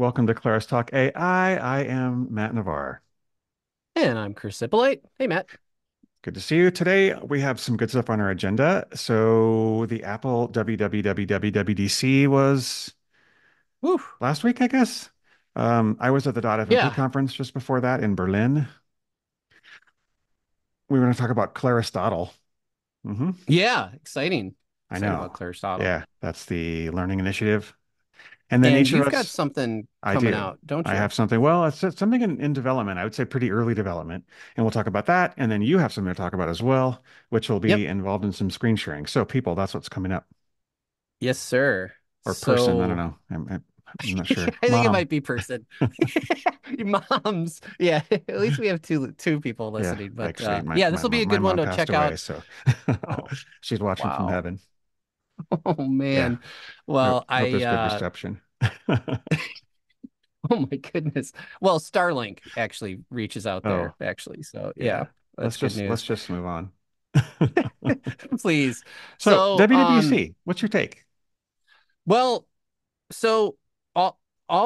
Welcome to Claristotle AI. I am Matt Navarre. And I'm Chris Ippolite. Hey, Matt. Good to see you. Today, we have some good stuff on our agenda. So the Apple WWDC was last week, I guess. I was at the .fmp conference just before that in Berlin. We were going to talk about Claristotle. Yeah, exciting. I know. About Claristotle. Yeah, that's the learning initiative. And then each of us, you've got something coming out, don't you? I have something. Well, it's something in development. I would say pretty early development. And we'll talk about that. And then you have something to talk about as well, which will be involved in some screen sharing. So people, that's what's coming up. Yes, sir. Or person. I don't know. I'm not sure. I think it might be person. Moms. Yeah. At least we have two people listening. Yeah, but actually, this will be a good one to check out. So she's watching from heaven. Oh man. Yeah. Well, I hope there's good reception. Oh my goodness. Well, Starlink actually reaches out there actually. So yeah, that's good news. Let's just move on. Please. So WWDC, what's your take? Well, so I'll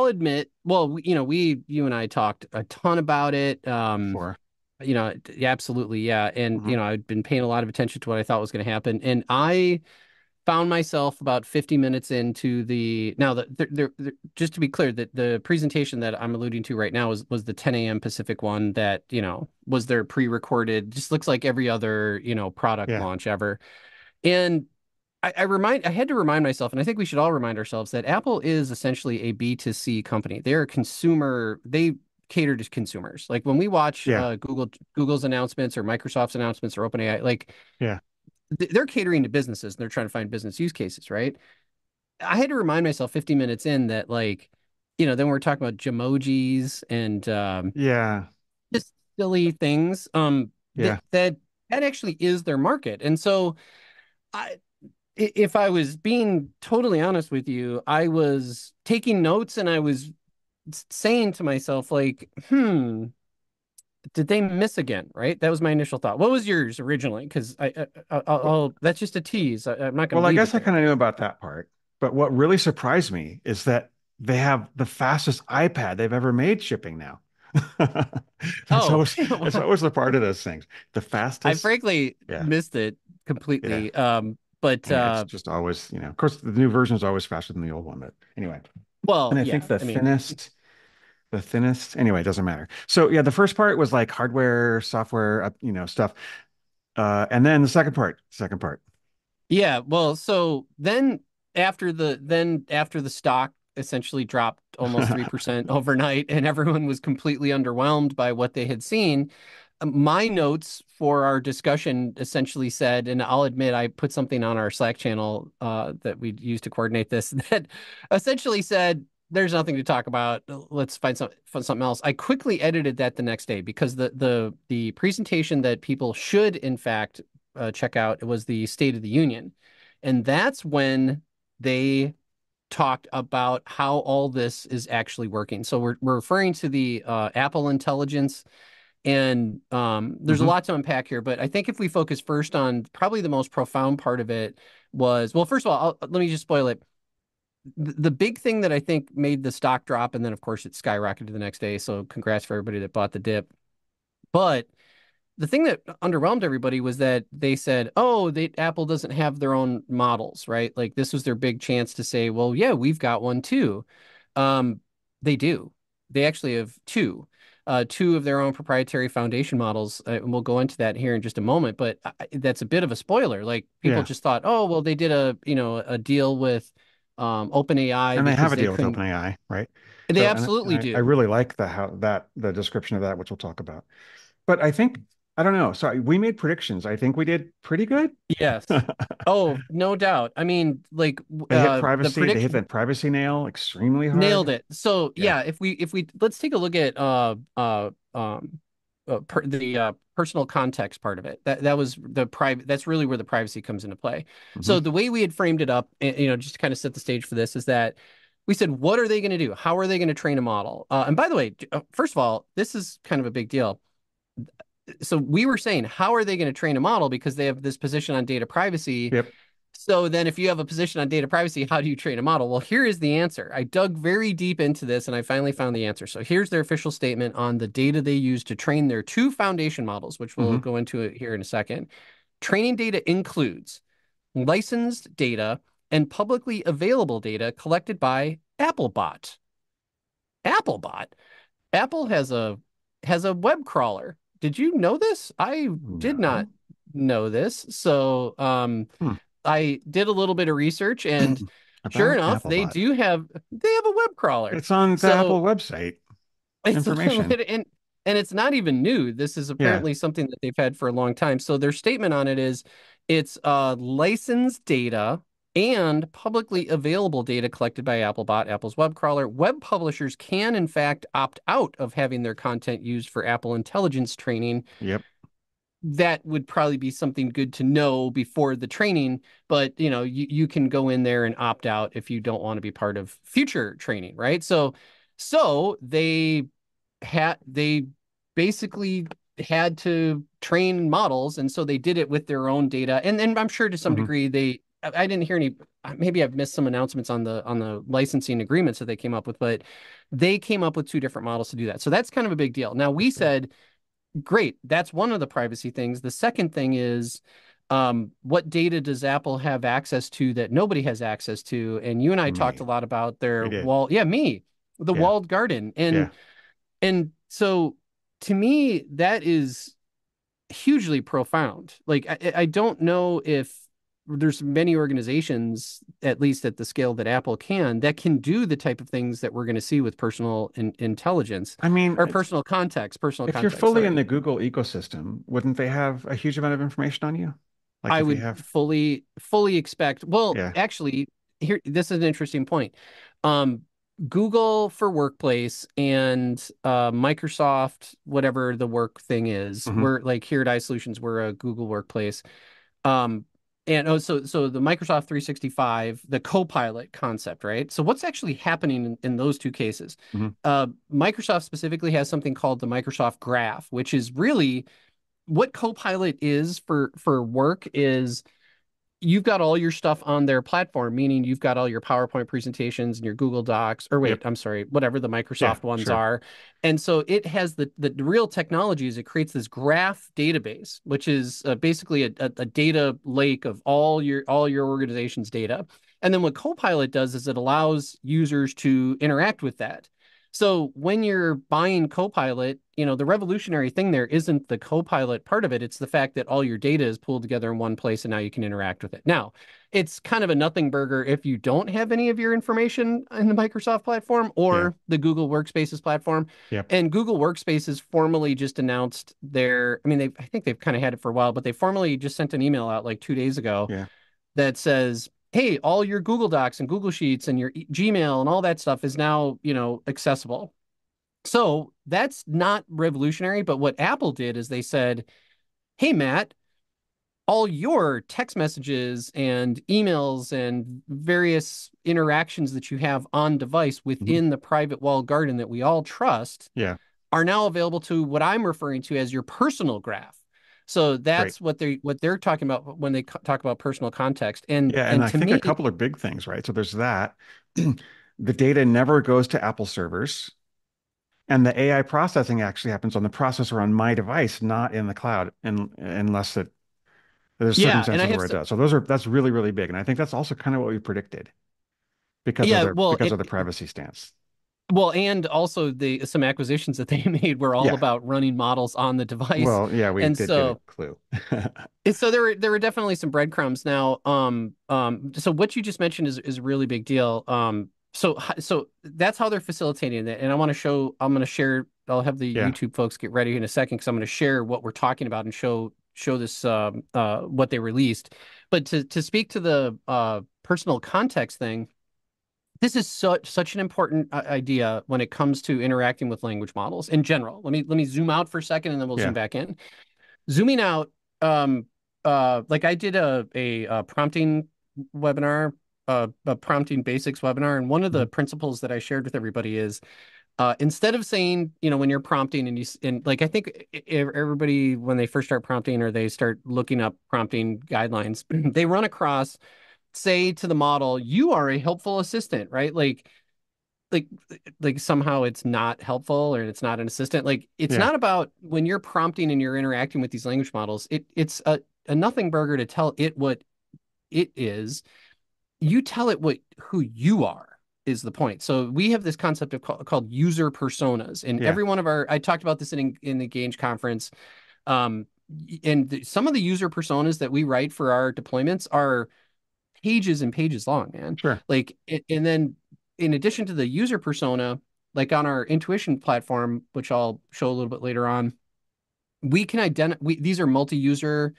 admit, you and I talked a ton about it. Sure. Absolutely. Yeah. And, I've been paying a lot of attention to what I thought was going to happen. And I found myself about 50 minutes into just to be clear, that the presentation that I'm alluding to right now was the 10 a.m. Pacific one that, was their pre-recorded, just looks like every other, product launch ever. And I had to remind myself, and I think we should all remind ourselves, that Apple is essentially a B2C company. They're a consumer. They cater to consumers. Like when we watch Google's announcements or Microsoft's announcements or OpenAI, they're catering to businesses and they're trying to find business use cases, right? I had to remind myself 50 minutes in that, then we're talking about Gemmojis and just silly things. That actually is their market, and so if I was being totally honest with you, I was taking notes and I was saying to myself, did they miss again? Right? That was my initial thought. What was yours originally? Because I'll that's just a tease. I'm not going to. Well, I guess I kind of knew about that part. But what really surprised me is that they have the fastest iPad they've ever made shipping now. It's always a part of those things. The fastest. I frankly missed it completely. Yeah. But it's just always, of course, the new version is always faster than the old one. But anyway, the thinnest. Anyway, it doesn't matter. So the first part was like hardware, software, stuff, and then the second part. Yeah. Well, so then after the stock essentially dropped almost 3% overnight, and everyone was completely underwhelmed by what they had seen. My notes for our discussion essentially said, and I'll admit I put something on our Slack channel that we use to coordinate this, that essentially said, there's nothing to talk about. Let's find something else. I quickly edited that the next day because the presentation that people should, in fact, check out was the State of the Union. And that's when they talked about how all this is actually working. So we're referring to the Apple Intelligence. And there's a lot to unpack here, but I think if we focus first on probably the most profound part of it was, well, first of all, let me just spoil it. The big thing that I think made the stock drop, and then of course it skyrocketed the next day. So congrats for everybody that bought the dip. But the thing that underwhelmed everybody was that they said, Apple doesn't have their own models, right? Like this was their big chance to say, well, yeah, we've got one too. They do. They actually have two of their own proprietary foundation models. And we'll go into that here in just a moment, but that's a bit of a spoiler. Like people just thought, they did a deal with OpenAI. And they have a deal with OpenAI, right? And they absolutely do. I really like the description of that, which we'll talk about. But I think, I don't know. So we made predictions. I think we did pretty good. Yes. Oh, no doubt. I mean, they hit privacy. They hit that privacy nail extremely hard. Nailed it. So if we let's take a look at the personal context part of it. That was the private. That's really where the privacy comes into play. Mm-hmm. So the way we had framed it up, just to kind of set the stage for this, is that we said, what are they going to do? How are they going to train a model? And by the way, first of all, this is kind of a big deal. So we were saying, how are they going to train a model? Because they have this position on data privacy. Yep. So then if you have a position on data privacy, how do you train a model? Well, here is the answer. I dug very deep into this and I finally found the answer. So here's their official statement on the data they use to train their two foundation models, which we'll go into it here in a second. Training data includes licensed data and publicly available data collected by AppleBot. AppleBot. Apple has a web crawler. Did you know this? I did not know this. So I did a little bit of research, and sure enough, AppleBot. they have a web crawler. It's on the Apple website. Information. And it's not even new. This is apparently something that they've had for a long time. So their statement on it is it's licensed data and publicly available data collected by AppleBot, Apple's web crawler. Web publishers can, in fact, opt out of having their content used for Apple Intelligence training. Yep. That would probably be something good to know before the training, but you know, you can go in there and opt out if you don't want to be part of future training, right? So they basically had to train models, and so they did it with their own data. And then I'm sure to some degree I didn't hear any, maybe I've missed some announcements on the licensing agreements that they came up with, but they came up with two different models to do that. So that's kind of a big deal. Now we said, great, that's one of the privacy things. The second thing is what data does Apple have access to that nobody has access to? And you and I talked a lot about their walled garden. And so to me, that is hugely profound. Like, I don't know if there's many organizations, at least at the scale that Apple can, that can do the type of things that we're going to see with personal intelligence. I mean, or personal context, If you're fully in the Google ecosystem, wouldn't they have a huge amount of information on you? Like I would fully expect. Well, actually, here, this is an interesting point. Google for Workplace and Microsoft, whatever the work thing is, we're like here at iSolutions, we're a Google Workplace. And so the Microsoft 365, the Copilot concept, right? So what's actually happening in those two cases? Microsoft specifically has something called the Microsoft Graph, which is really what Copilot is for work is you've got all your stuff on their platform, meaning you've got all your PowerPoint presentations and your Google Docs, whatever the Microsoft ones are. And so it has the real technology is it creates this graph database, which is basically a data lake of all your organization's data. And then what Copilot does is it allows users to interact with that. So when you're buying Copilot, you know, the revolutionary thing there isn't the Copilot part of it. It's the fact that all your data is pulled together in one place and now you can interact with it. Now, it's kind of a nothing burger if you don't have any of your information in the Microsoft platform or the Google Workspaces platform. Yep. And Google Workspaces formally just announced I think they've kind of had it for a while, but they formally just sent an email out like 2 days ago that says, hey, all your Google Docs and Google Sheets and your Gmail and all that stuff is now, you know, accessible. So that's not revolutionary. But what Apple did is they said, hey, Matt, all your text messages and emails and various interactions that you have on device within the private walled garden that we all trust are now available to what I'm referring to as your personal graph. So that's what they're talking about when they talk about personal context. And I think a couple of big things, right? So there's that. The data never goes to Apple servers. And the AI processing actually happens on the processor on my device, not in the cloud, unless there's circumstances where it does. So that's really, really big. And I think that's also kind of what we predicted because of the privacy stance. Well, and also some acquisitions that they made were all about running models on the device. Well, we did get a clue. And so there were definitely some breadcrumbs. Now, so what you just mentioned is a really big deal. So that's how they're facilitating it. And I'll have the YouTube folks get ready in a second because I'm going to share what we're talking about and show this what they released. But to speak to the personal context thing. This is such an important idea when it comes to interacting with language models in general. Let me zoom out for a second and then we'll zoom back in. Zooming out, like I did a prompting webinar, a prompting basics webinar, and one of the principles that I shared with everybody is instead of saying, you know, when you're prompting and like I think everybody when they first start prompting or they start looking up prompting guidelines, they run across say to the model, you are a helpful assistant, right? Like somehow it's not helpful or it's not an assistant. Like it's not about when you're prompting and you're interacting with these language models, it's a nothing burger to tell it what it is. You tell it who you are is the point. So we have this concept of called user personas, and every one of our, I talked about this in the Gauge conference. And some of the user personas that we write for our deployments are pages and pages long, man. Sure. Like, and then in addition to the user persona, like on our Intuition platform, which I'll show a little bit later on, we can identify, these are multi-user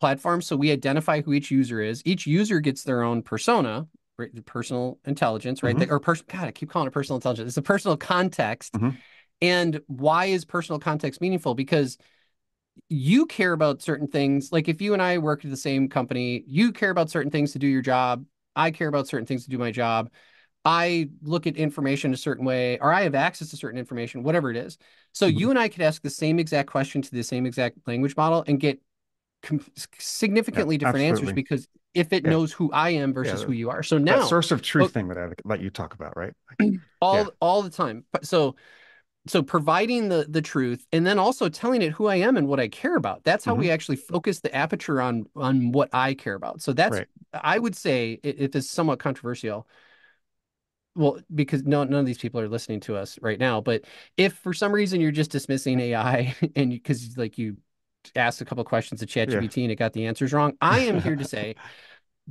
platforms. So we identify who each user is. Each user gets their own persona, right? Personal intelligence, right? Mm-hmm. God, I keep calling it personal intelligence. It's a personal context. Mm-hmm. And why is personal context meaningful? Because you care about certain things. Like if you and I work at the same company, you care about certain things to do your job. I care about certain things to do my job. I look at information a certain way, or I have access to certain information, whatever it is. So you and I could ask the same exact question to the same exact language model and get significantly different answers because if it knows who I am versus who you are. So now that source of truth thing that I let you talk about, right? All the time. So providing the truth and then also telling it who I am and what I care about. That's how we actually focus the aperture on what I care about. So that's, I would say it is somewhat controversial. Well, because none of these people are listening to us right now, but if for some reason you're just dismissing AI and because like you asked a couple of questions to ChatGPT and it got the answers wrong, I am here to say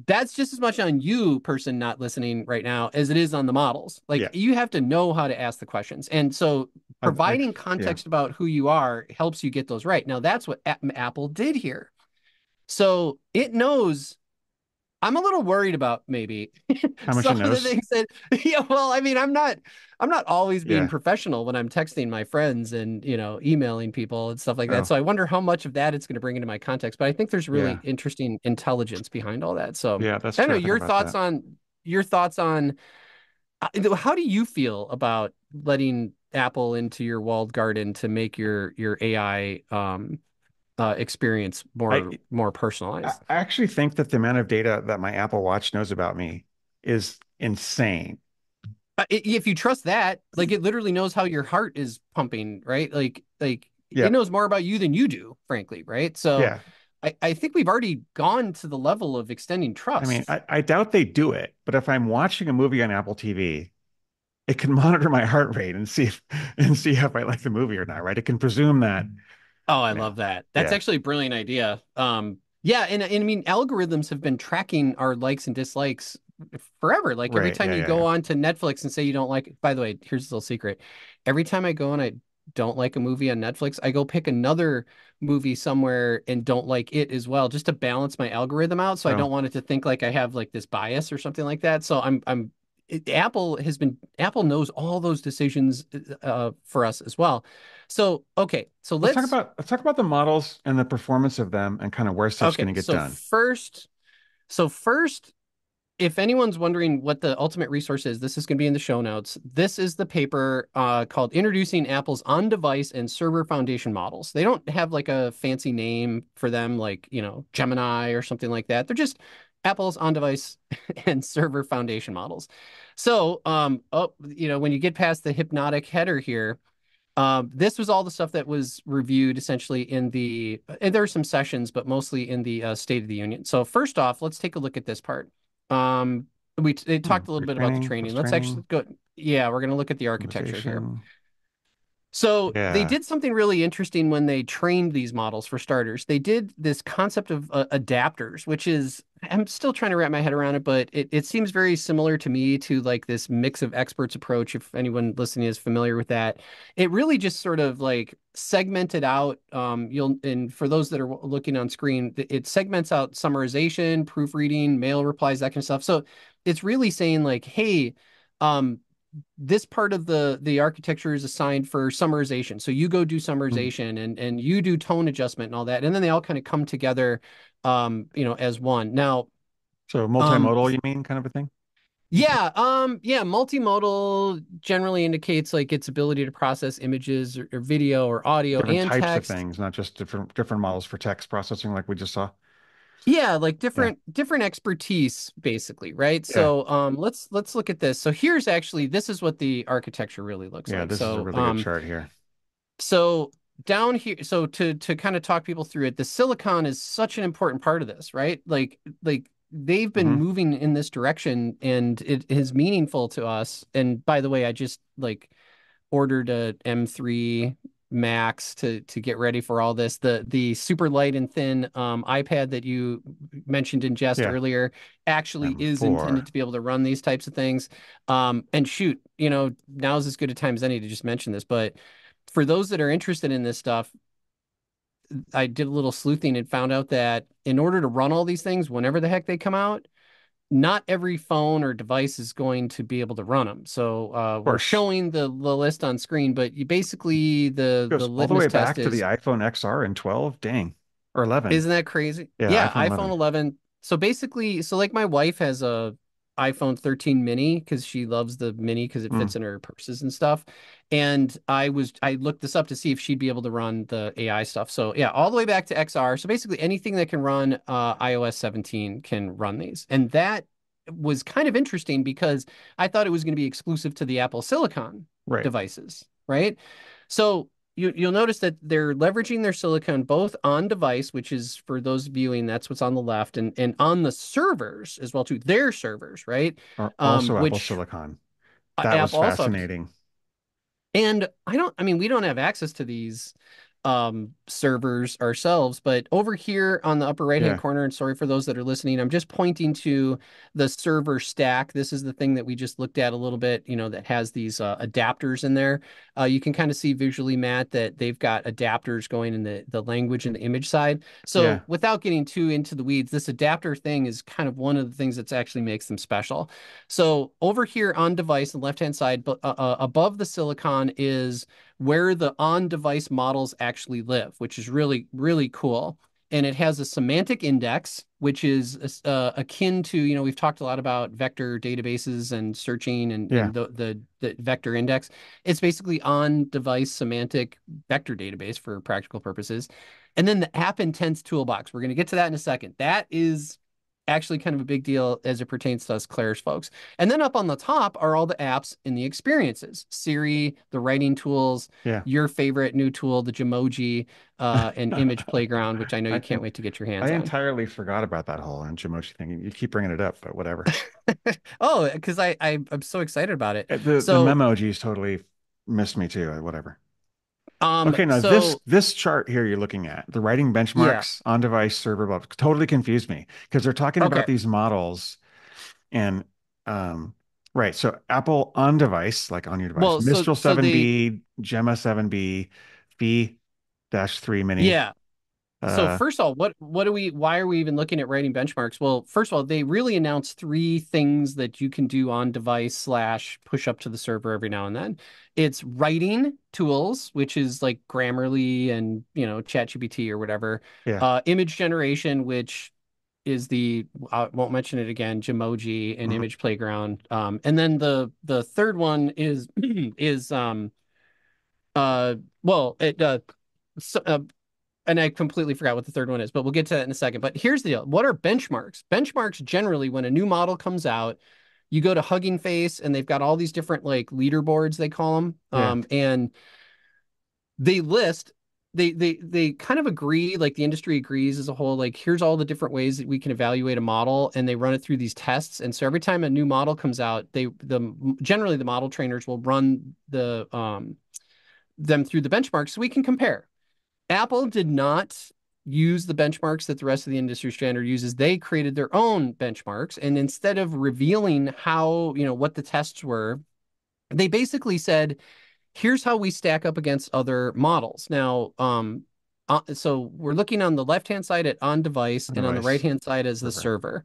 that's just as much on you, person not listening right now, as it is on the models. Like you have to know how to ask the questions. And so providing context about who you are helps you get those right. Now that's what Apple did here. So it knows, I'm a little worried about maybe how much some of the things that, well, I mean, I'm not always being professional when I'm texting my friends and, you know, emailing people and stuff like that. So I wonder how much of that it's going to bring into my context, but I think there's really interesting intelligence behind all that. So that's I don't know your thoughts on how do you feel about letting Apple into your walled garden to make your AI, experience more personalized? I actually think that the amount of data that my Apple Watch knows about me is insane. If you trust that, like it literally knows how your heart is pumping, right? It knows more about you than you do, frankly, right? So I think we've already gone to the level of extending trust. I mean, I doubt they do it, but if I'm watching a movie on Apple TV, it can monitor my heart rate and see if I like the movie or not, right? It can presume that. Oh, I love that. That's actually a brilliant idea. And I mean, algorithms have been tracking our likes and dislikes forever. Like every time you go on to Netflix and say you don't like it. By the way, here's a little secret. Every time I go and I don't like a movie on Netflix, I go pick another movie somewhere and don't like it as well, just to balance my algorithm out. So I don't want it to think like I have like this bias or something like that. So Apple knows all those decisions for us as well. So, okay. So let's talk about the models and the performance of them and kind of where stuff's going to get done. First, if anyone's wondering what the ultimate resource is, this is going to be in the show notes. This is the paper called Introducing Apple's On-Device and Server Foundation Models. They don't have like a fancy name for them, like, you know, Gemini or something like that. They're just Apple's on-device and server foundation models. So, when you get past the hypnotic header here, this was all the stuff that was reviewed essentially and there are some sessions, but mostly in the State of the Union. So first off, let's take a look at this part. They talked a little bit about the training. We're going to look at the architecture here. So they did something really interesting when they trained these models. For starters, they did this concept of adapters, which is, I'm still trying to wrap my head around it, but it seems very similar to me to like this mix of experts approach. If anyone listening is familiar with that, it really just sort of like segmented out. And for those that are looking on screen, it segments out summarization, proofreading, mail replies, that kind of stuff. So it's really saying like, hey, this part of the architecture is assigned for summarization. So you go do summarization and you do tone adjustment and all that. And then they all kind of come together, as one. Now, so multimodal, you mean, kind of a thing? Yeah. Multimodal generally indicates like its ability to process images or video or audio different and types text. Of things, not just different models for text processing like we just saw. Yeah, like different expertise, basically, right? Yeah. So let's look at this. So here's actually, this is what the architecture really looks like. Yeah, this is a really good chart here. So down here, so to kind of talk people through it, the silicon is such an important part of this, right? Like they've been moving in this direction, and it is meaningful to us. And by the way, I just ordered a M3 Max to get ready for all this. The super light and thin iPad that you mentioned in jest earlier actually is intended to be able to run these types of things. And shoot, you know, now's as good a time as any to just mention this. But for those that are interested in this stuff, I did a little sleuthing and found out that in order to run all these things, whenever the heck they come out, not every phone or device is going to be able to run them. So we're showing the list on screen, but you basically the litmus test all the way back to the iPhone XR and 12, dang, or 11. Isn't that crazy? Yeah, iPhone 11. So basically, like my wife has a iPhone 13 mini because she loves the mini because it fits in her purses and stuff. And I looked this up to see if she'd be able to run the AI stuff. So yeah, all the way back to XR. So basically anything that can run iOS 17 can run these. And that was kind of interesting because I thought it was going to be exclusive to the Apple Silicon devices, right? So you'll notice that they're leveraging their silicon both on device, which is for those viewing, that's what's on the left, and on the servers as well too, their servers, right? Also Apple Silicon. That was fascinating. And we don't have access to these servers ourselves, but over here on the upper right-hand corner, and sorry for those that are listening, I'm just pointing to the server stack. This is the thing that we just looked at a little bit, that has these adapters in there. You can kind of see visually, Matt, that they've got adapters going in the language and the image side. So without getting too into the weeds, this adapter thing is kind of one of the things that's actually makes them special. So over here on device, on the left-hand side, above the silicon is where the on-device models actually live, which is really, really cool. And it has a semantic index, which is akin to, we've talked a lot about vector databases and searching and the vector index. It's basically on-device semantic vector database for practical purposes. And then the App Intents toolbox. We're going to get to that in a second. That is actually kind of a big deal as it pertains to us Claire's folks. And then up on the top are all the apps and the experiences. Siri, the writing tools, your favorite new tool, the Genmoji, and Image Playground, which I know you can't wait to get your hands on. I entirely forgot about that whole Genmoji thing. You keep bringing it up, but whatever. Oh, because I'm so excited about it. The Memojis totally missed me too, whatever. Okay, now this chart here you're looking at, the writing benchmarks, on-device server above, totally confused me because they're talking about these models and, so Apple on-device, like on your device, Mistral 7B, Gemma 7B, Phi-3 Mini. Yeah. So first of all, why are we even looking at writing benchmarks? Well, first of all, they really announced three things that you can do on device / push up to the server every now and then. It's writing tools, which is like Grammarly and, ChatGPT or whatever. Yeah. Image generation, which is I won't mention it again, Genmoji and Image Playground. And then the third one is and I completely forgot what the third one is, but we'll get to that in a second. But here's the deal. What are benchmarks? Benchmarks generally, when a new model comes out, you go to Hugging Face and they've got all these different leaderboards, they call them. And they list, they kind of agree, the industry agrees as a whole, here's all the different ways that we can evaluate a model, and they run it through these tests. And so every time a new model comes out, generally the model trainers will run them through the benchmarks so we can compare. Apple did not use the benchmarks that the rest of the industry standard uses. They created their own benchmarks. And instead of revealing how, what the tests were, they basically said, here's how we stack up against other models. Now, so we're looking on the left-hand side at on-device and on the right-hand side as the server.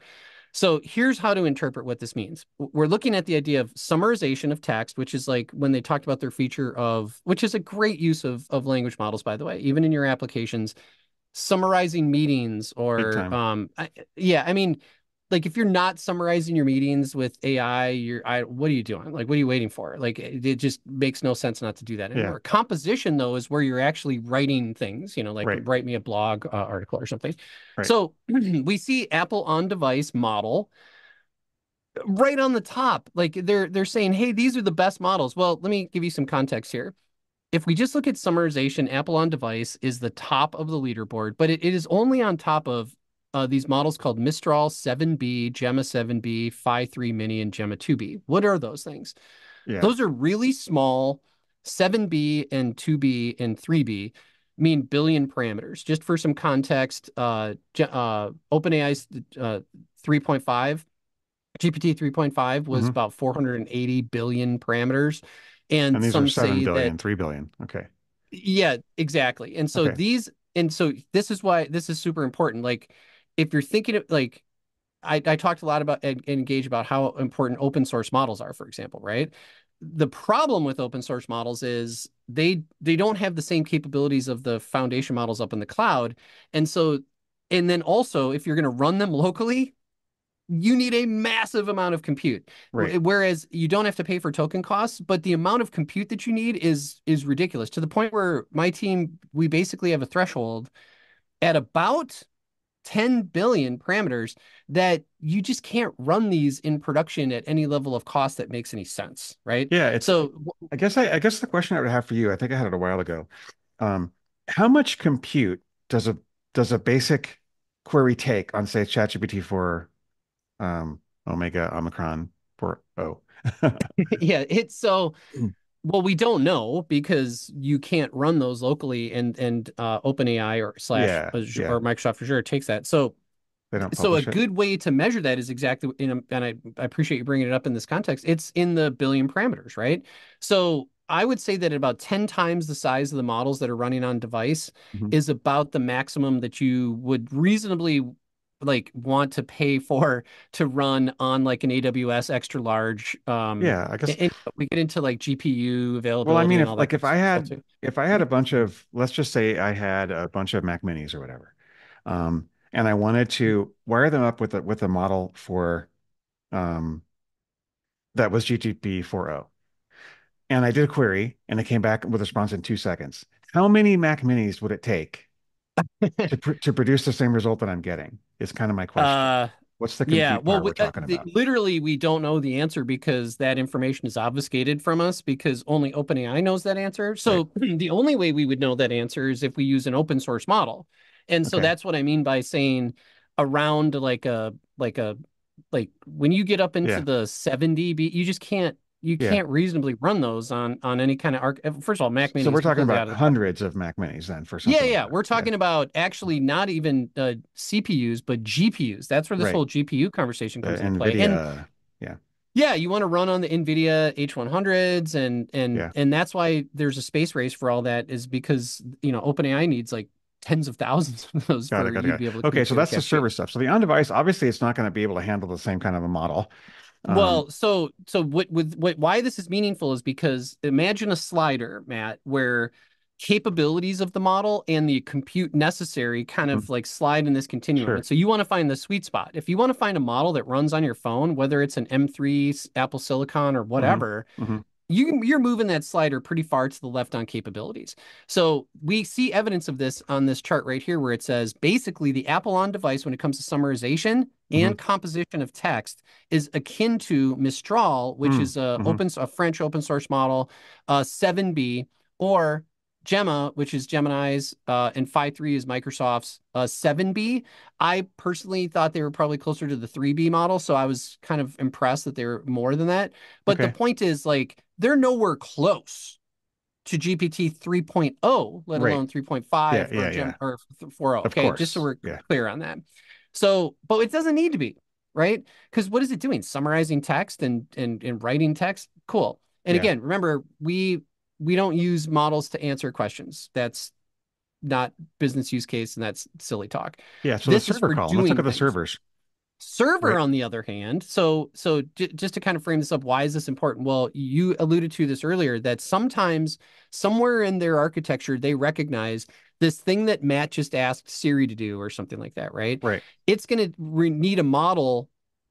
So here's how to interpret what this means. We're looking at the idea of summarization of text, which is when they talked about their feature of, which is a great use of language models, by the way, even in your applications, summarizing meetings or, like, if you're not summarizing your meetings with AI, what are you doing? Like, what are you waiting for? Like, it just makes no sense not to do that anymore. Yeah. Composition, though, is where you're actually writing things, you know, like write me a blog article or something. Right. So we see Apple on-device model right on the top. Like, they're saying, hey, these are the best models. Well, let me give you some context here. If we just look at summarization, Apple on device is the top of the leaderboard, but it is only on top of these models called Mistral 7B, Gemma 7B, Phi-3 Mini, and Gemma 2B. What are those things? Yeah. Those are really small. 7B and 2B and 3B mean billion parameters. Just for some context, OpenAI's 3.5, GPT 3.5 was about 480 billion parameters. And these some are 7 say billion, that, 3 billion. Okay. Yeah, exactly. And so this is why this is super important. Like, if you're thinking of, like, I talked a lot about Engage about how important open source models are, for example, right? The problem with open source models is they don't have the same capabilities of the foundation models up in the cloud. And so, and then also, if you're going to run them locally, you need a massive amount of compute, right? Whereas you don't have to pay for token costs, but the amount of compute that you need is ridiculous, to the point where my team, we basically have a threshold at about 10 billion parameters that you just can't run these in production at any level of cost that makes any sense, right? Yeah. I guess the question I would have for you, I think I had it a while ago. How much compute does a basic query take on, say, ChatGPT-4? Omega Omicron 4o. Yeah, it's so, well, we don't know, because you can't run those locally, and OpenAI or /Azure or Microsoft Azure takes that. So they don't. So a good way to measure that is exactly, and I appreciate you bringing it up in this context. It's in the billion parameters, right? So I would say that about 10 times the size of the models that are running on device is about the maximum that you would reasonably want to pay for to run on an AWS extra large. I guess we get into GPU availability. Well, I mean, if I had a bunch of, let's just say I had a bunch of Mac Minis or whatever, and I wanted to wire them up with a model for, that was GPT-4o, and I did a query and it came back with a response in 2 seconds. How many Mac Minis would it take to produce the same result that I'm getting? Is kind of my question. What's the compute power we're talking about? Literally, we don't know the answer, because that information is obfuscated from us, because only OpenAI knows that answer. So the only way we would know that answer is if we use an open source model. And so that's what I mean by saying around like when you get up into the 70B, you just can't reasonably run those on any kind of arc. First of all, Mac Minis. So we're talking about hundreds of Mac Minis then for something. Yeah. Like, we're talking about actually not even CPUs, but GPUs. That's where this whole GPU conversation comes into play. And yeah, you want to run on the Nvidia H100s, and that's why there's a space race for all that, is because, you know, OpenAI needs tens of thousands of those. Got it. Be able to so that's the server stuff. So the on-device, obviously, it's not going to be able to handle the same kind of a model. Well, so why this is meaningful is because, imagine a slider, Matt, where capabilities of the model and the compute necessary kind of slide in this continuum. Sure. And so you want to find the sweet spot. If you want to find a model that runs on your phone, whether it's an M3 Apple Silicon or whatever, you're moving that slider pretty far to the left on capabilities. So we see evidence of this on this chart right here, where it says basically the Apple on device, when it comes to summarization and composition of text, is akin to Mistral, which is a French open source model, 7B, or Gemma, which is Gemini's, and Phi-3 is Microsoft's 7B. I personally thought they were probably closer to the 3B model, so I was kind of impressed that they were more than that. But the point is, they're nowhere close to GPT 3.0, let alone 3.5 or 4.0. Okay, just so we're clear on that. So, but it doesn't need to be, right? Because what is it doing? Summarizing text and writing text? Cool. And again, remember, we don't use models to answer questions. That's not business use case, and that's silly talk. Yeah, so this is for doing. Let's look at the servers. On the other hand, so just to kind of frame this up, why is this important? Well, you alluded to this earlier, that sometimes somewhere in their architecture, they recognize this thing that Matt just asked Siri to do or something like that, right? Right. It's going to need a model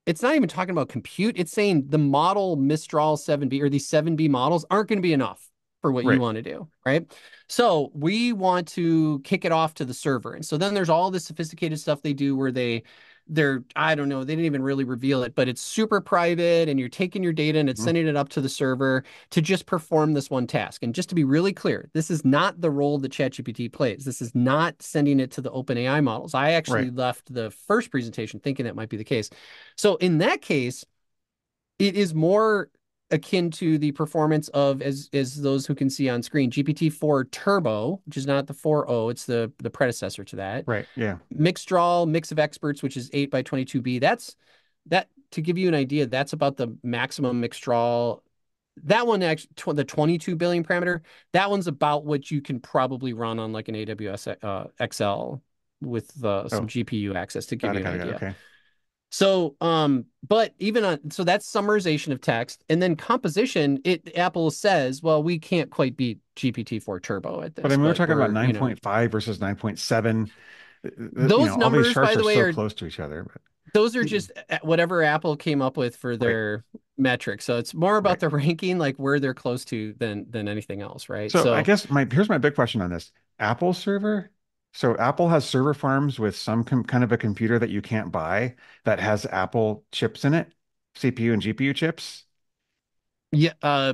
it's not even talking about compute. It's saying the model Mistral 7B or these 7B models aren't going to be enough for what you want to do, right? So we want to kick it off to the server. And so then there's all this sophisticated stuff they do where they're, I don't know, they didn't even really reveal it, but it's super private and you're taking your data and it's sending it up to the server to just perform this one task. And just to be really clear, this is not the role that ChatGPT plays. This is not sending it to the OpenAI models. I actually left the first presentation thinking that might be the case. So in that case, it is more akin to the performance of, as those who can see on screen, GPT-4 Turbo, which is not the 4.0, it's the predecessor to that. Right, yeah. Mixtral, Mix of Experts, which is 8x22b. That's, that to give you an idea, that's about the maximum Mixtral. That one, actually, the 22 billion parameter, that one's about what you can probably run on like an AWS Excel with some GPU access to give you an idea. Okay. So, but even on, so that's summarization of text, and then composition, Apple says, well, we can't quite beat GPT-4 Turbo at this. But I mean, we're talking about 9.5 versus 9.7. Those numbers, by the way, are so close to each other. But those are just whatever Apple came up with for their metric. So it's more about the ranking, like where they're close to than anything else, right? So I guess here's my big question on this. Apple server? So Apple has server farms with some kind of a computer that you can't buy that has Apple chips in it, CPU and GPU chips. Yeah.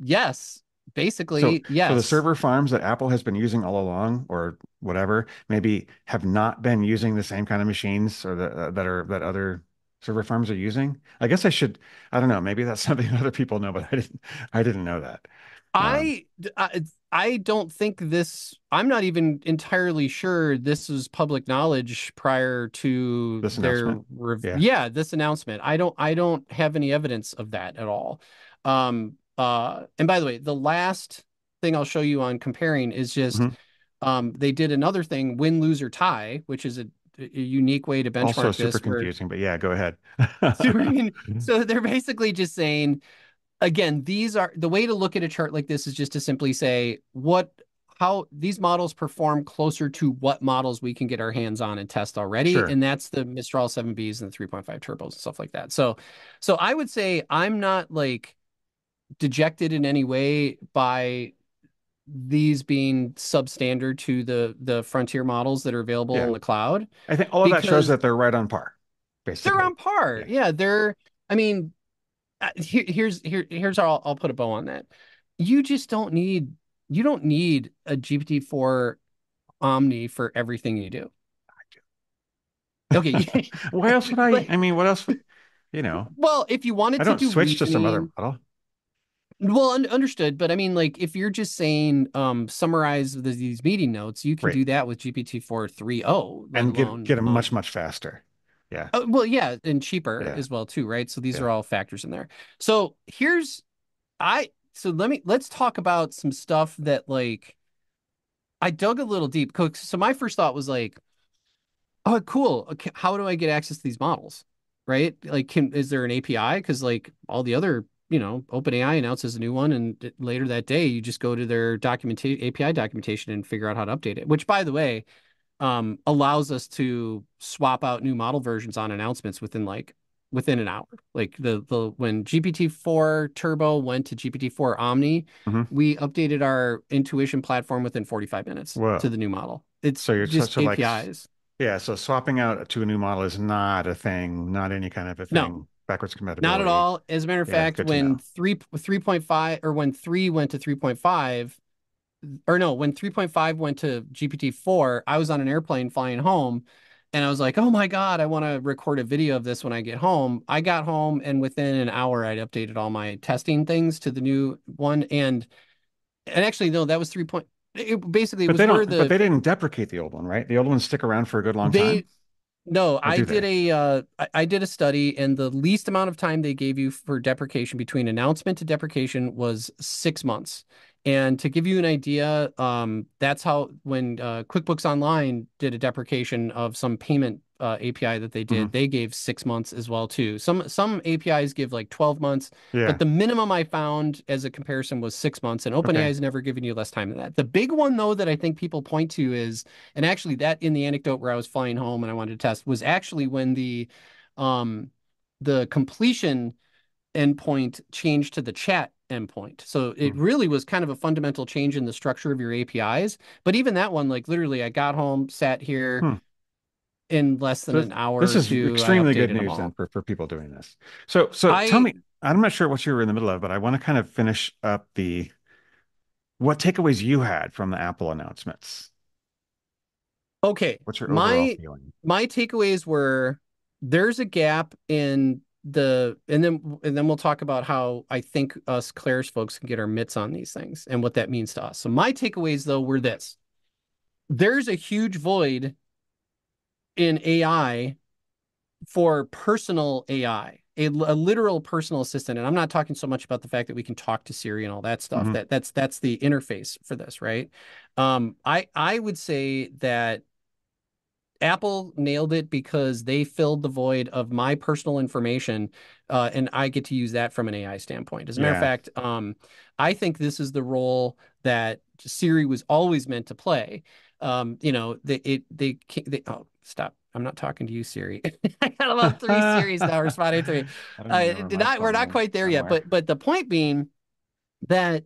Yes. Basically, yes. So the server farms that Apple has been using all along, or whatever, maybe have not been using the same kind of machines or that other server farms are using. I guess I should. I don't know. Maybe that's something other people know, but I didn't know that. I don't think this, I'm not even entirely sure this was public knowledge prior to this this announcement. I don't have any evidence of that at all. And by the way, the last thing I'll show you on comparing is just they did another thing, win, lose, or tie, which is a unique way to benchmark also super confusing, but yeah, go ahead. So they're basically just saying, again, these are the way to look at a chart like this is just to simply say how these models perform closer to what models we can get our hands on and test already. Sure. And that's the Mistral 7Bs and the 3.5 turbos and stuff like that. So I would say I'm not like dejected in any way by these being substandard to the frontier models that are available in the cloud. I think all of that shows that they're right on par. Basically. They're on par. Yeah. Here's how I'll put a bow on that. You just don't need a GPT-4 Omni for everything you do. I do. Okay. What else would what else, Well, if you wanted to do switch to some other model. Well, understood. But I mean, like if you're just saying summarize these meeting notes, you can do that with GPT-4 3.0. And get them much faster. Yeah. And cheaper as well too, right? So these are all factors in there. So let's talk about some stuff that like I dug a little deep. So my first thought was like, oh, cool. Okay, how do I get access to these models, right? Like, is there an API? Because like all the other, OpenAI announces a new one, and later that day you just go to their API documentation and figure out how to update it. Which, by the way, allows us to swap out new model versions on announcements within an hour. Like when GPT-4 Turbo went to GPT-4 Omni, we updated our Intuition platform within 45 minutes to the new model. It's so you're just such APIs. So swapping out to a new model is not a thing, not any kind of a thing. No. Backwards compatibility. Not at all. As a matter of fact, when 3.5 or when 3 went to 3.5. Or no, when 3.5 went to GPT-4, I was on an airplane flying home and I was like, oh my God, I want to record a video of this when I get home. I got home and within an hour, I'd updated all my testing things to the new one. And actually, no, that was 3.0. But they didn't deprecate the old one, right? The old ones stick around for a good long time. No, I did a study, and the least amount of time they gave you for deprecation between announcement to deprecation was 6 months. And to give you an idea, that's how when QuickBooks Online did a deprecation of some payment API that they did, they gave 6 months as well too. Some APIs give like 12 months, but the minimum I found as a comparison was 6 months. And OpenAI has never given you less time than that. The big one though that I think people point to is, and actually that in the anecdote where I was flying home and I wanted to test was actually when the the completion endpoint changed to the chat endpoint. So it really was kind of a fundamental change in the structure of your APIs. But even that one, like literally I got home, sat here in less than an hour. This is extremely good news then for people doing this. So tell me, I'm not sure what you were in the middle of, but I want to kind of finish up what takeaways you had from the Apple announcements. Okay. What's your overall feeling? My takeaways were there's a gap in and then we'll talk about how I think us Claire's folks can get our mitts on these things and what that means to us. So my takeaways though were this: there's a huge void in AI for personal AI, a literal personal assistant. And I'm not talking so much about the fact that we can talk to Siri and all that stuff. Mm-hmm. That's the interface for this, right? I would say that Apple nailed it because they filled the void of my personal information, and I get to use that from an AI standpoint. As a matter of fact, I think this is the role that Siri was always meant to play. Oh, stop. I'm not talking to you, Siri. I got about three Siris now responding to me. We're not quite there yet, but the point being that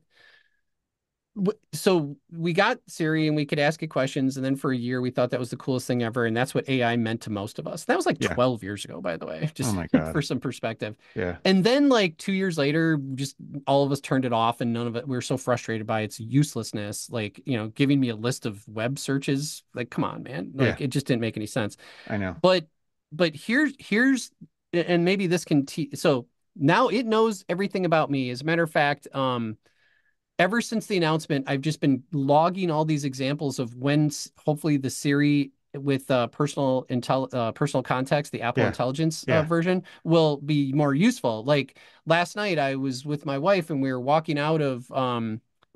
so we got Siri and we could ask it questions. And then for a year, we thought that was the coolest thing ever. And that's what AI meant to most of us. That was like 12 years ago, by the way, just for some perspective. Yeah. And then like 2 years later, just all of us turned it off and we were so frustrated by its uselessness. Like, giving me a list of web searches, like, come on, man. Like, it just didn't make any sense. I know. But here's, and maybe this can, so now it knows everything about me. As a matter of fact, ever since the announcement, I've just been logging all these examples of when, hopefully, the Siri with personal context, the Apple Intelligence version, will be more useful. Like last night, I was with my wife, and we were walking out of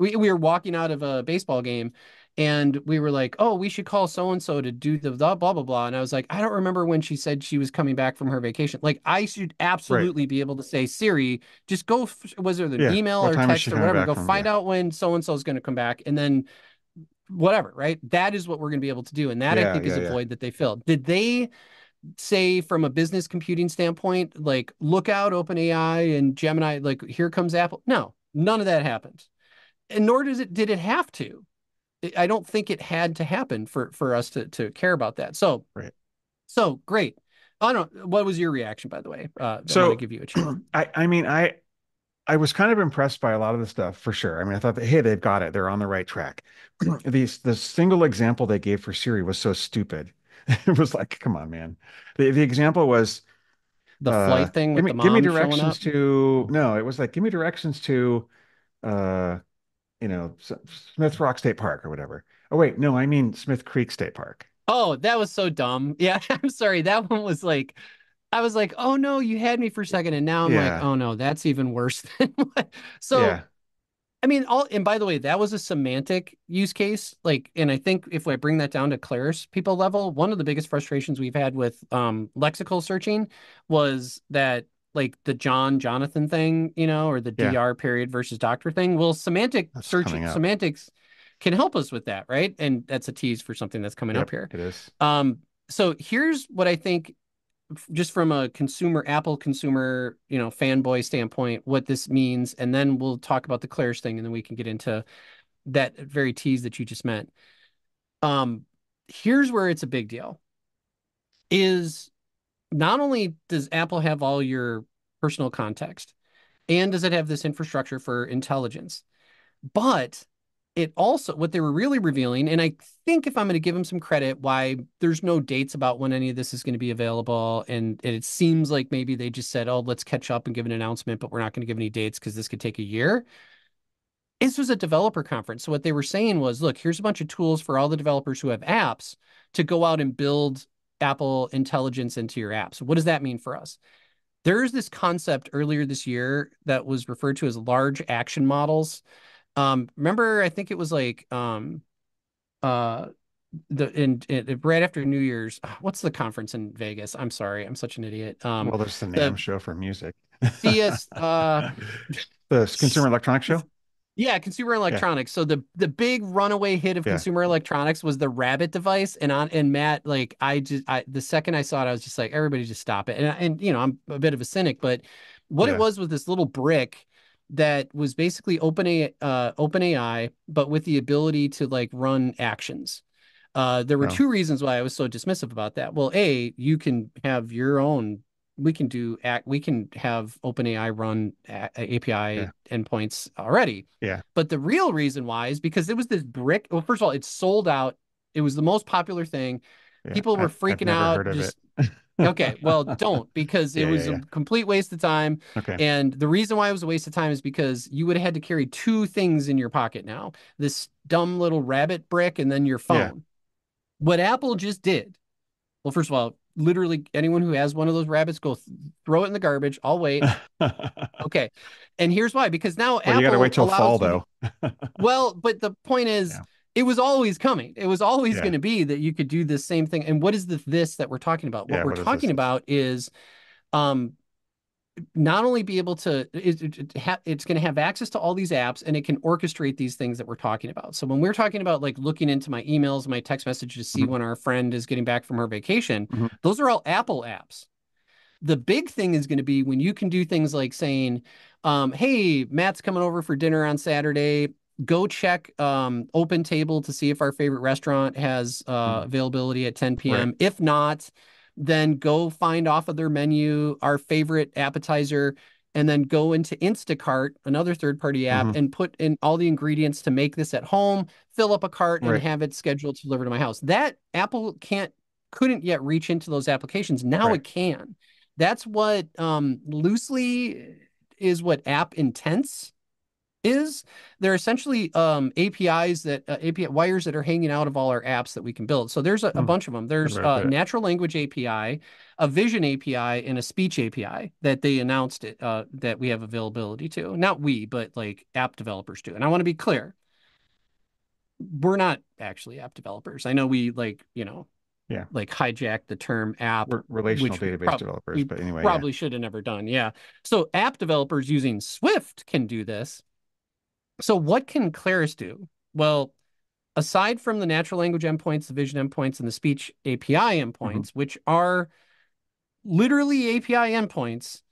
a baseball game, and we were like, "Oh, we should call so and so to do the blah blah blah." And I was like, "I don't remember when she said she was coming back from her vacation." Like, I should absolutely be able to say, "Siri, just go." Was there an email or text or whatever? Go find out when so and so is going to come back, and then whatever. Right? That is what we're going to be able to do, and that I think is a void that they filled. Did they say from a business computing standpoint, like, look out, OpenAI and Gemini, like, here comes Apple? No, none of that happened, and nor did it have to. I don't think it had to happen for us to care about that. So, so great. I don't know. What was your reaction, by the way? So I give you a chance. I mean, I was kind of impressed by a lot of the stuff for sure. I mean, I thought that, hey, they've got it. They're on the right track. The single example they gave for Siri was so stupid. It was like, come on, man. The example was the flight thing. With give me directions to, no, it was like, give me directions to, Smith Rock State Park or whatever. Oh, wait, no, I mean Smith Creek State Park. Oh, that was so dumb. Yeah, I'm sorry. That one was like, I was like, oh, no, you had me for a second. And now I'm like, oh, no, that's even worse than what. So, I mean, and by the way, that was a semantic use case. Like, and I think if I bring that down to Claire's people level, one of the biggest frustrations we've had with lexical searching was that, like the Jonathan thing, or the DR period versus doctor thing. Well, semantics can help us with that, right? And that's a tease for something that's coming up here. It is. So here's what I think, just from a Apple consumer, fanboy standpoint, what this means, and then we'll talk about the Claire's thing, and then we can get into that very tease that you just meant. Here's where it's a big deal. Not only does Apple have all your personal context, and does it have this infrastructure for intelligence, but it also, what they were really revealing, and I think if I'm going to give them some credit, why there's no dates about when any of this is going to be available, and it seems like maybe they just said, oh, let's catch up and give an announcement, but we're not going to give any dates because this could take a year. This was a developer conference. So what they were saying was, look, here's a bunch of tools for all the developers who have apps to go out and build Apple Intelligence into your apps. What does that mean for us? There's this concept earlier this year that was referred to as large action models. Remember, I think it was like right after New Year's. What's the conference in Vegas? I'm sorry, I'm such an idiot. Well, there's the NAMM show for music. CS, the Consumer Electronics Show. Yeah, consumer electronics. Yeah. So the big runaway hit of consumer electronics was the Rabbit device, and Matt, like I the second I saw it, I was just like, everybody just stop it. And you know, I'm a bit of a cynic, but what it was this little brick that was basically OpenAI, but with the ability to like run actions. There were two reasons why I was so dismissive about that. Well, A, you can have your own. We can have OpenAI run API endpoints already. Yeah. But the real reason why is because it was this brick. Well, first of all, it sold out. It was the most popular thing. Yeah, people were freaking out. Just, okay, well, don't, because it was a complete waste of time. Okay. And the reason why it was a waste of time is because you would have had to carry two things in your pocket now: this dumb little Rabbit brick and then your phone. Yeah. What Apple just did. Well, first of all, literally anyone who has one of those Rabbits, go throw it in the garbage. I'll wait. Okay. And here's why, because now Apple, you got to wait till fall though. Well, but the point is it was always coming. It was always going to be that you could do this same thing. And what is this that we're talking about? What we're talking about is not only be able to, it's going to have access to all these apps, and it can orchestrate these things that we're talking about. So when we're talking about like looking into my emails, my text messages to see when our friend is getting back from her vacation, those are all Apple apps. The big thing is going to be when you can do things like saying, hey, Matt's coming over for dinner on Saturday. Go check OpenTable to see if our favorite restaurant has availability at 10 p.m. Right. If not, then go find off of their menu our favorite appetizer, and then go into Instacart, another third-party app, and put in all the ingredients to make this at home, fill up a cart, and have it scheduled to deliver to my house. That Apple couldn't yet reach into those applications. Now it can. That's what loosely is what App Intents is. They're essentially APIs that API wires that are hanging out of all our apps that we can build. So there's a bunch of them. There's natural language API, a vision API, and a speech API that they announced it that we have availability to. Not we, but like app developers do. And I want to be clear, we're not actually app developers. I know we like, you know, like hijacked the term app. We're relational database developers, but anyway. Probably should have never done. Yeah. So app developers using Swift can do this. So what can Claris do? Well, aside from the natural language endpoints, the vision endpoints, and the speech API endpoints, which are literally API endpoints,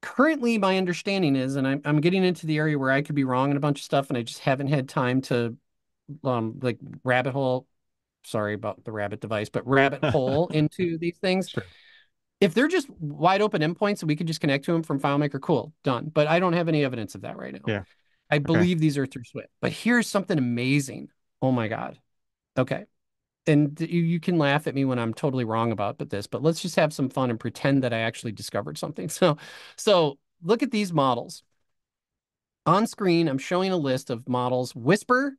currently my understanding is, and I'm getting into the area where I could be wrong in a bunch of stuff, and I just haven't had time to like rabbit hole, sorry about the Rabbit device, but rabbit hole into these things. Sure. If they're just wide open endpoints and we could just connect to them from FileMaker, cool, done. But I don't have any evidence of that right now. Yeah. I believe these are through Swift, but here's something amazing. Oh my God. Okay. And you can laugh at me when I'm totally wrong about this, but let's just have some fun and pretend that I actually discovered something. So look at these models. On screen, I'm showing a list of models. Whisper,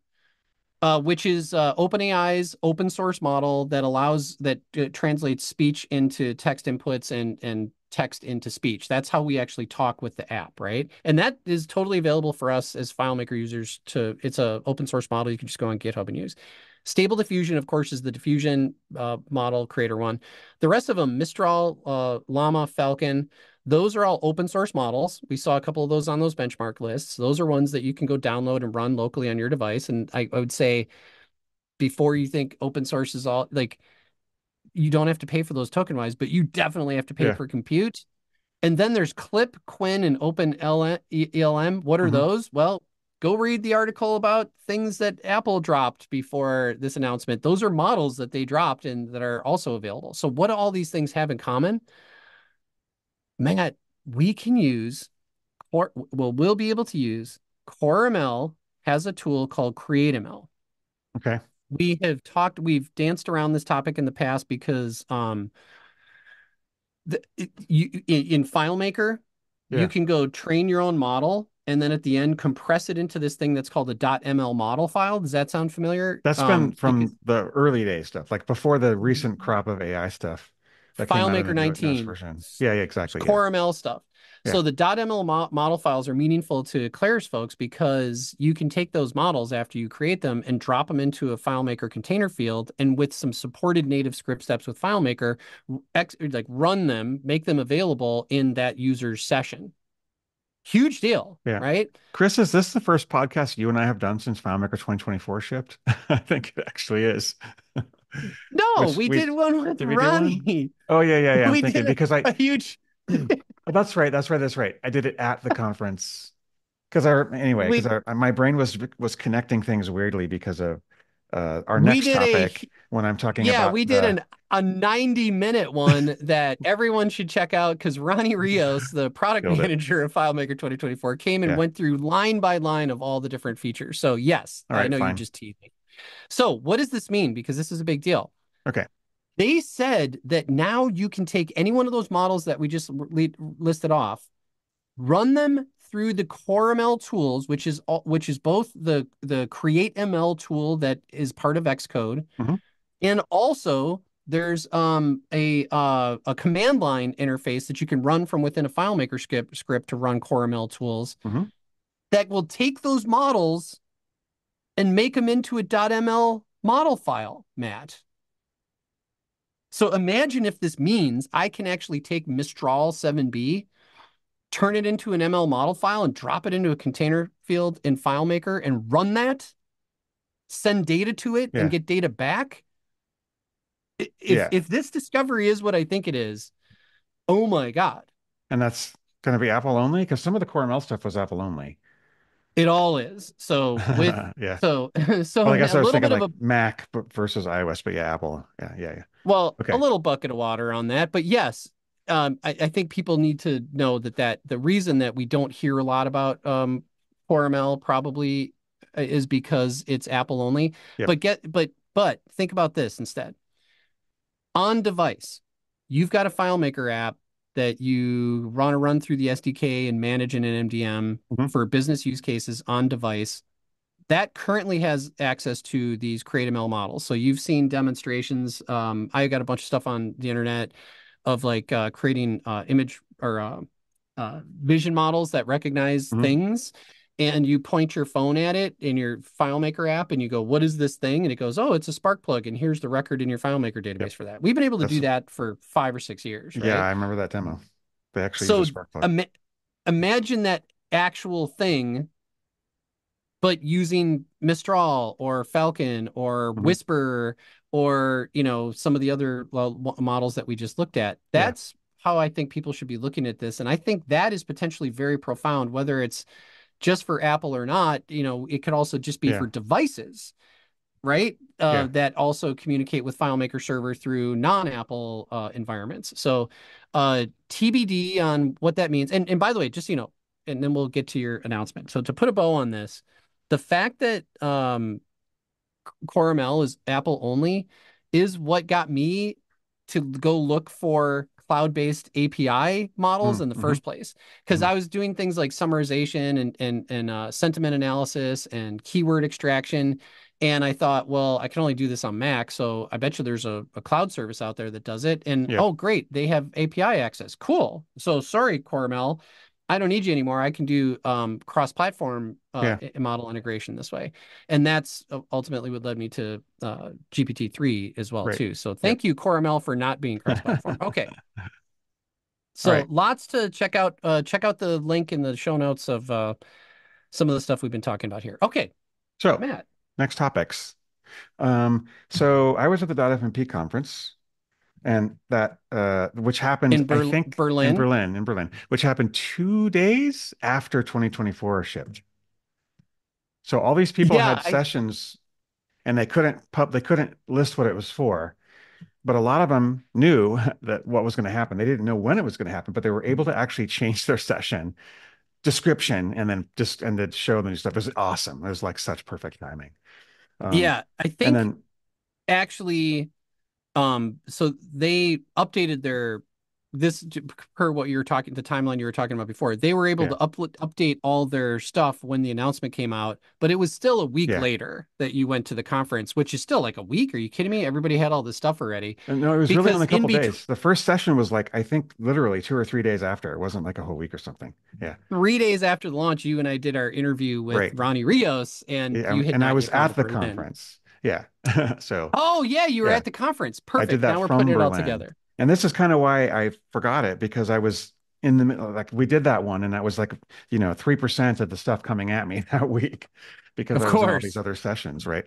which is OpenAI's open source model that translates speech into text inputs and text into speech. That's how we actually talk with the app, right? And that is totally available for us as FileMaker users to, it's an open source model. You can just go on GitHub and use. Stable Diffusion, of course, is the diffusion model, creator one. The rest of them, Mistral, Llama, Falcon, those are all open source models. We saw a couple of those on those benchmark lists. Those are ones that you can go download and run locally on your device. And I would say, before you think open source is all, like, you don't have to pay for those token-wise, but you definitely have to pay for compute. And then there's Clip, Quinn, and OpenELM. What are those? Well, go read the article about things that Apple dropped before this announcement. Those are models that they dropped and that are also available. So what do all these things have in common? Matt, we can use, or we'll be able to use, CoreML has a tool called CreateML. Okay. We've danced around this topic in the past because in FileMaker, you can go train your own model and then at the end compress it into this thing that's called a .ml model file. Does that sound familiar? That's been from the early day stuff, like before the recent crop of AI stuff. FileMaker 19. Yeah, exactly. CoreML stuff. Yeah. So the .ml model files are meaningful to Claris folks because you can take those models after you create them and drop them into a FileMaker container field, and with some supported native script steps with FileMaker, run them, make them available in that user's session. Huge deal, yeah. Right? Chris, is this the first podcast you and I have done since FileMaker 2024 shipped? I think it actually is. No, we did one with Ronnie. Oh, yeah. I'm thinking because I... That's right. I did it at the conference. My brain was connecting things weirdly because of our next topic when I'm talking about. Yeah, we did a 90-minute one that everyone should check out because Ronnie Rios, the product manager of FileMaker 2024, came and went through line by line of all the different features. So yes, right, I know you just teased me. So what does this mean? Because this is a big deal. Okay. They said that now you can take any one of those models that we just listed off, run them through the CoreML tools, which is both the CreateML tool that is part of Xcode, and also there's a command line interface that you can run from within a FileMaker script to run CoreML tools that will take those models and make them into a .ml model file, Matt. So imagine if this means I can actually take Mistral 7B, turn it into an ML model file and drop it into a container field in FileMaker and run that, send data to it and get data back. If this discovery is what I think it is, oh my God. And that's going to be Apple only? Because some of the CoreML stuff was Apple only. It all is. So with, I guess I was thinking like Mac versus iOS, but Apple. Yeah. Well, a little bucket of water on that, but yes. I think people need to know that the reason that we don't hear a lot about CoreML probably is because it's Apple only. Yep. But think about this instead. On device, you've got a FileMaker app that you want to run through the SDK and manage in an MDM for business use cases on device. That currently has access to these CreateML models. So you've seen demonstrations. I got a bunch of stuff on the internet of like creating image or vision models that recognize things. And you point your phone at it in your FileMaker app and you go, what is this thing? And it goes, oh, it's a Spark plug. And here's the record in your FileMaker database for that. We've been able to do that for 5 or 6 years. Right? Yeah, I remember that demo. They actually use a Spark plug. Imagine that actual thing, but using Mistral or Falcon or Whisper or, some of the other models that we just looked at. That's how I think people should be looking at this. And I think that is potentially very profound, whether it's just for Apple or not. It could also just be for devices, right? That also communicate with FileMaker server through non-Apple environments. So TBD on what that means. And by the way, just, and then we'll get to your announcement. So to put a bow on this, the fact that CoreML is Apple only is what got me to go look for cloud-based API models in the first place. Because I was doing things like summarization and sentiment analysis and keyword extraction. And I thought, well, I can only do this on Mac. So I bet you there's a cloud service out there that does it. And oh, great, they have API access. Cool. So sorry, CoreML. I don't need you anymore. I can do cross-platform model integration this way. And that's ultimately what led me to GPT-3 as well, too. So thank you, CoreML, for not being cross-platform. Okay. So lots to check out. Check out the link in the show notes of some of the stuff we've been talking about here. Okay. So, Matt. Next topics. So I was at the .fnp conference. And that, which happened, in Berlin, which happened 2 days after 2024 shipped. So all these people had sessions, and they couldn't list what it was for, but a lot of them knew that what was going to happen. They didn't know when it was going to happen, but they were able to actually change their session description and then show them new stuff. It was awesome. It was like such perfect timing. I think actually. So they updated this per what you were talking, the timeline you were talking about before. They were able to update all their stuff when the announcement came out, but it was still a week later that you went to the conference, which is still like a week. Are you kidding me? Everybody had all this stuff already. No, it was really only a couple days. The first session was like, I think literally 2 or 3 days after. It wasn't like a whole week or something. Yeah. 3 days after the launch, you and I did our interview with Ronnie Rios and you had, and I was at the conference. Yeah. So. Oh, yeah. You were at the conference. Perfect. I did that now we're putting Berlin. It all together. And this is kind of why I forgot it, because I was in the middle. Like we did that one, and that was like, you know, 3% of the stuff coming at me that week because of all these other sessions, right?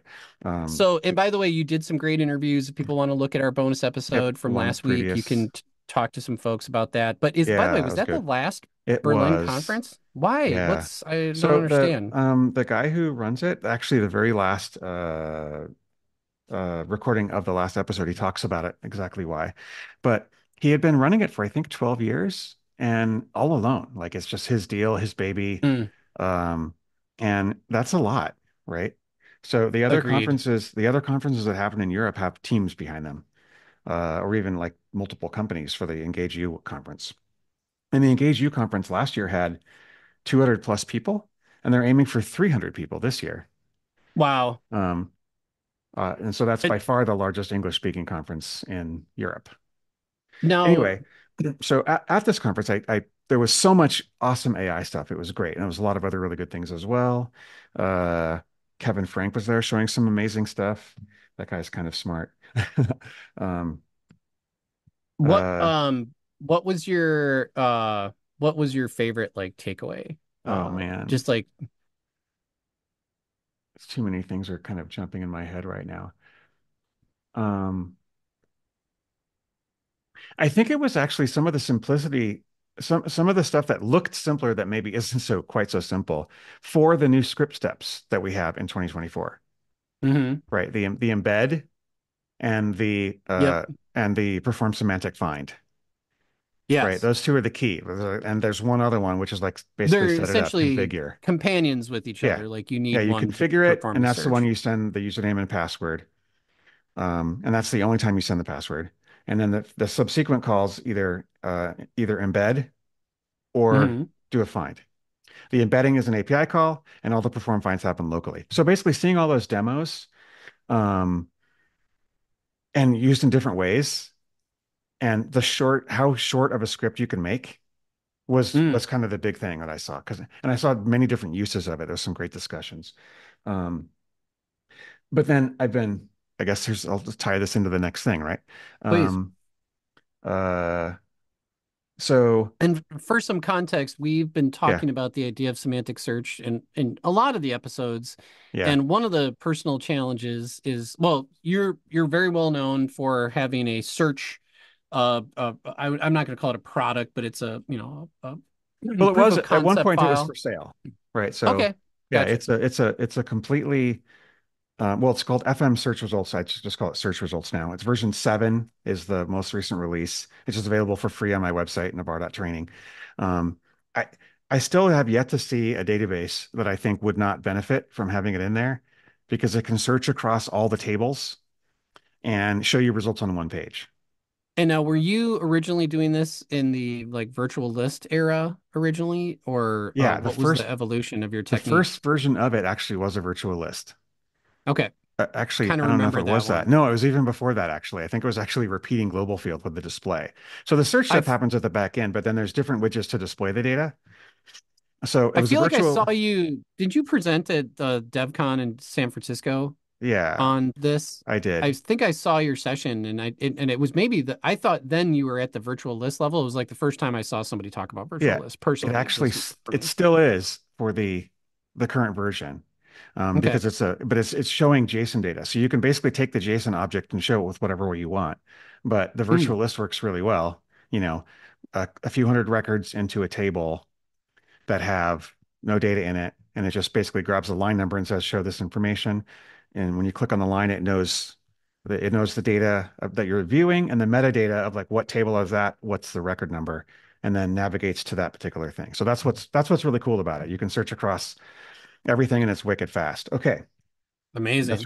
So, and by the way, you did some great interviews. If people want to look at our bonus episode from last week, you can talk to some folks about that. But is, by the way, was that good. The last Berlin conference? Why? Yeah. I don't understand. The guy who runs it, actually, the very last recording of the last episode, he talks about it exactly why, but he had been running it for I think 12 years and all alone. Like it's just his deal, his baby, and that's a lot, right? So the other conferences, that happen in Europe have teams behind them, or even like multiple companies for the Engage U conference. And the Engage U conference last year had 200 plus people, and they're aiming for 300 people this year. Wow. And so that's by far the largest English-speaking conference in Europe. No. Anyway, so at this conference, I there was so much awesome AI stuff. It was great. And there was a lot of other really good things as well. Kevin Frank was there showing some amazing stuff. That guy's kind of smart. What was your favorite like takeaway? Oh man. Just like it's too many things are kind of jumping in my head right now. I think it was actually some of the simplicity, some of the stuff that looked simpler that maybe isn't so quite so simple for the new script steps that we have in 2024. Right. The embed and the and the perform semantic find. Yes. Right. Those two are the key. And there's one other one, which is like basically set it up, configure. Companions with each other. Like you need you one configure it, and that's the one you send the username and password. And that's the only time you send the password. And then the subsequent calls either either embed or do a find. The embedding is an API call, and all the perform finds happen locally. So basically seeing all those demos and used in different ways, and the how short of a script you can make was kind of the big thing that I saw. And I saw many different uses of it. There's some great discussions. But then I guess I'll just tie this into the next thing, right? Please. And for some context, we've been talking about the idea of semantic search in a lot of the episodes. Yeah. And one of the personal challenges is, well, you're very well known for having a search. I'm not going to call it a product, but it's a it was at one point file. It was for sale, right? So gotcha. It's a completely. Well, it's called FM Search Results. I just call it Search Results now. It's version 7 is the most recent release. It's just available for free on my website, navarre.training. I still have yet to see a database that I think would not benefit from having it in there because it can search across all the tables and show you results on one page. And now, were you originally doing this in the like virtual list era originally? Or what was the evolution of your technique? The first version of it actually was a virtual list. Okay. Actually, I don't know if it was that. No, it was even before that, actually. I think it was actually repeating global field with the display. So the search stuff happens at the back end, but then there's different widgets to display the data. So I feel like I saw you. Did you present at DEV CON in San Francisco? Yeah. On this? I did. I think I saw your session, and it was maybe I thought then you were at the virtual list level. It was like the first time I saw somebody talk about virtual list personally. It actually, it still is for the current version. Because it's showing JSON data. So you can basically take the JSON object and show it with whatever way you want, but the virtual list works really well, you know, a few hundred records into a table that have no data in it. And it just basically grabs a line number and says, show this information. And when you click on the line, it knows the data that you're viewing and the metadata of like, what table is that? What's the record number? And then navigates to that particular thing. So that's what's really cool about it. You can search across everything, and it's wicked fast. Okay. Amazing.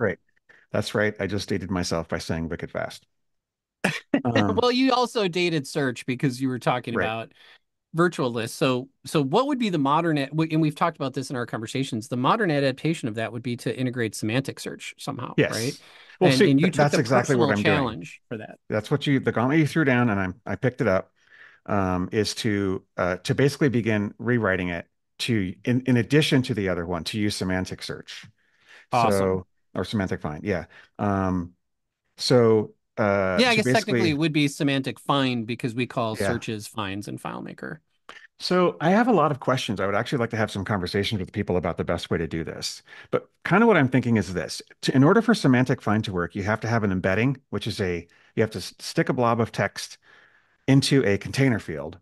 That's right. I just dated myself by saying wicked fast. Well, you also dated search because you were talking about virtual lists. So what would be the modern, and we've talked about this in our conversations, the modern adaptation of that would be to integrate semantic search somehow, right? Well, and you took the personal challenge for that. That's what the gauntlet you threw down, and I picked it up, is to basically begin rewriting it to in addition to the other one, to use semantic search. Awesome. Or semantic find. Yeah. I guess technically it would be semantic find because we call searches finds in FileMaker. So I have a lot of questions. I would actually like to have some conversations with people about the best way to do this. But kind of what I'm thinking is this. In order for semantic find to work, you have to have an embedding, which is you have to stick a blob of text into a container field,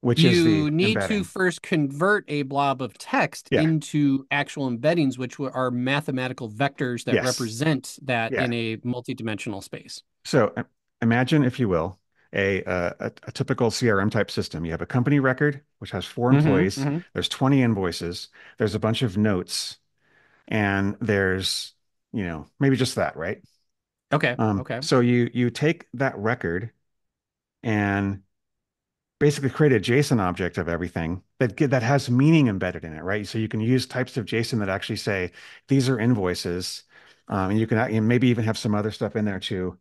which is the embedding. You need to first convert a blob of text into actual embeddings, which are mathematical vectors that represent that in a multidimensional space. So imagine, if you will, a typical CRM type system. You have a company record, which has 4 employees. There's 20 invoices. There's a bunch of notes, and there's, maybe just that, right? Okay. So you take that record and basically create a JSON object of everything that has meaning embedded in it, right? So you can use types of JSON that actually say, these are invoices. And you can maybe even have some other stuff in there too.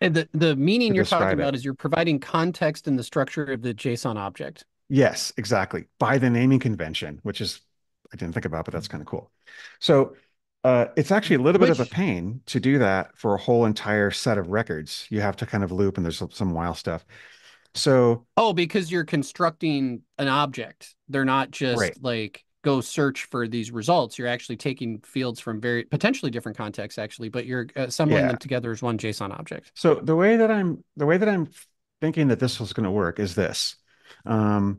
And the meaning you're talking about is you're providing context in the structure of the JSON object. Yes, exactly. By the naming convention, which is, I didn't think about, but that's kind of cool. So it's actually a little bit of a pain to do that for a whole entire set of records. You have to kind of loop, and there's some wild stuff. So, because you're constructing an object. They're not just go search for these results. You're actually taking fields from very potentially different contexts, actually, but you're assembling them together as one JSON object. So the way that I'm thinking that this was going to work is this: in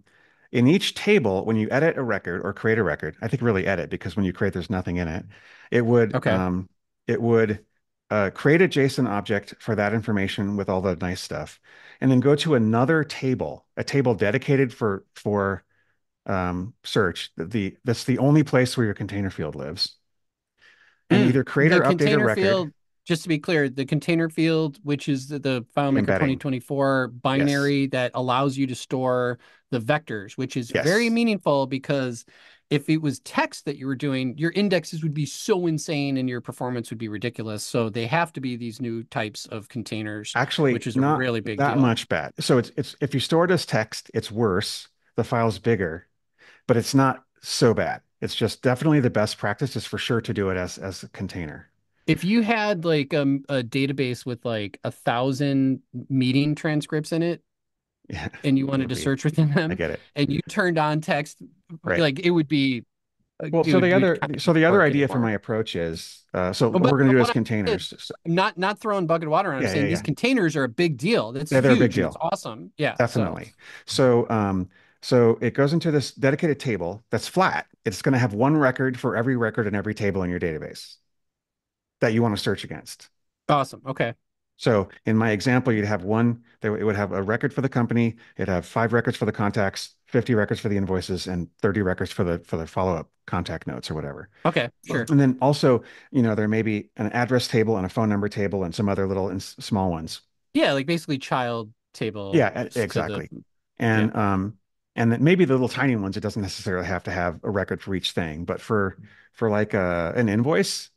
each table, when you edit a record or create a record, I think really edit, because when you create, there's nothing in it. It would create a JSON object for that information with all the nice stuff, and then go to another table, a table dedicated for search. That's the only place where your container field lives. And either create or update a record. Field, just to be clear, the container field, which is the FileMaker 2024 binary that allows you to store the vectors, which is very meaningful, because if it was text that you were doing, your indexes would be so insane and your performance would be ridiculous. So they have to be these new types of containers, actually, which is not a really big deal. Much bad. So it's if you store it as text, it's worse. The file's bigger. But it's not so bad. It's just definitely the best practice is for sure to do it as a container. If you had a database with 1,000 meeting transcripts in it, and you wanted to search within them, I get it, and you turned on text, it would be. So the other idea for my approach is what we're going to do is containers. Not throwing bucket of water around. I'm saying these containers are a big deal. That's huge. They're a big deal. It's awesome. Yeah, definitely. So it goes into this dedicated table that's flat. It's going to have one record for every record and every table in your database that you want to search against. Awesome. Okay. So in my example, you'd have it would have a record for the company. It'd have 5 records for the contacts, 50 records for the invoices, and 30 records for the follow-up contact notes or whatever. Okay, sure. And then also, there may be an address table and a phone number table and some other little small ones. Yeah, like basically child table. Yeah, exactly. And then maybe the little tiny ones, it doesn't necessarily have to have a record for each thing, but for an invoice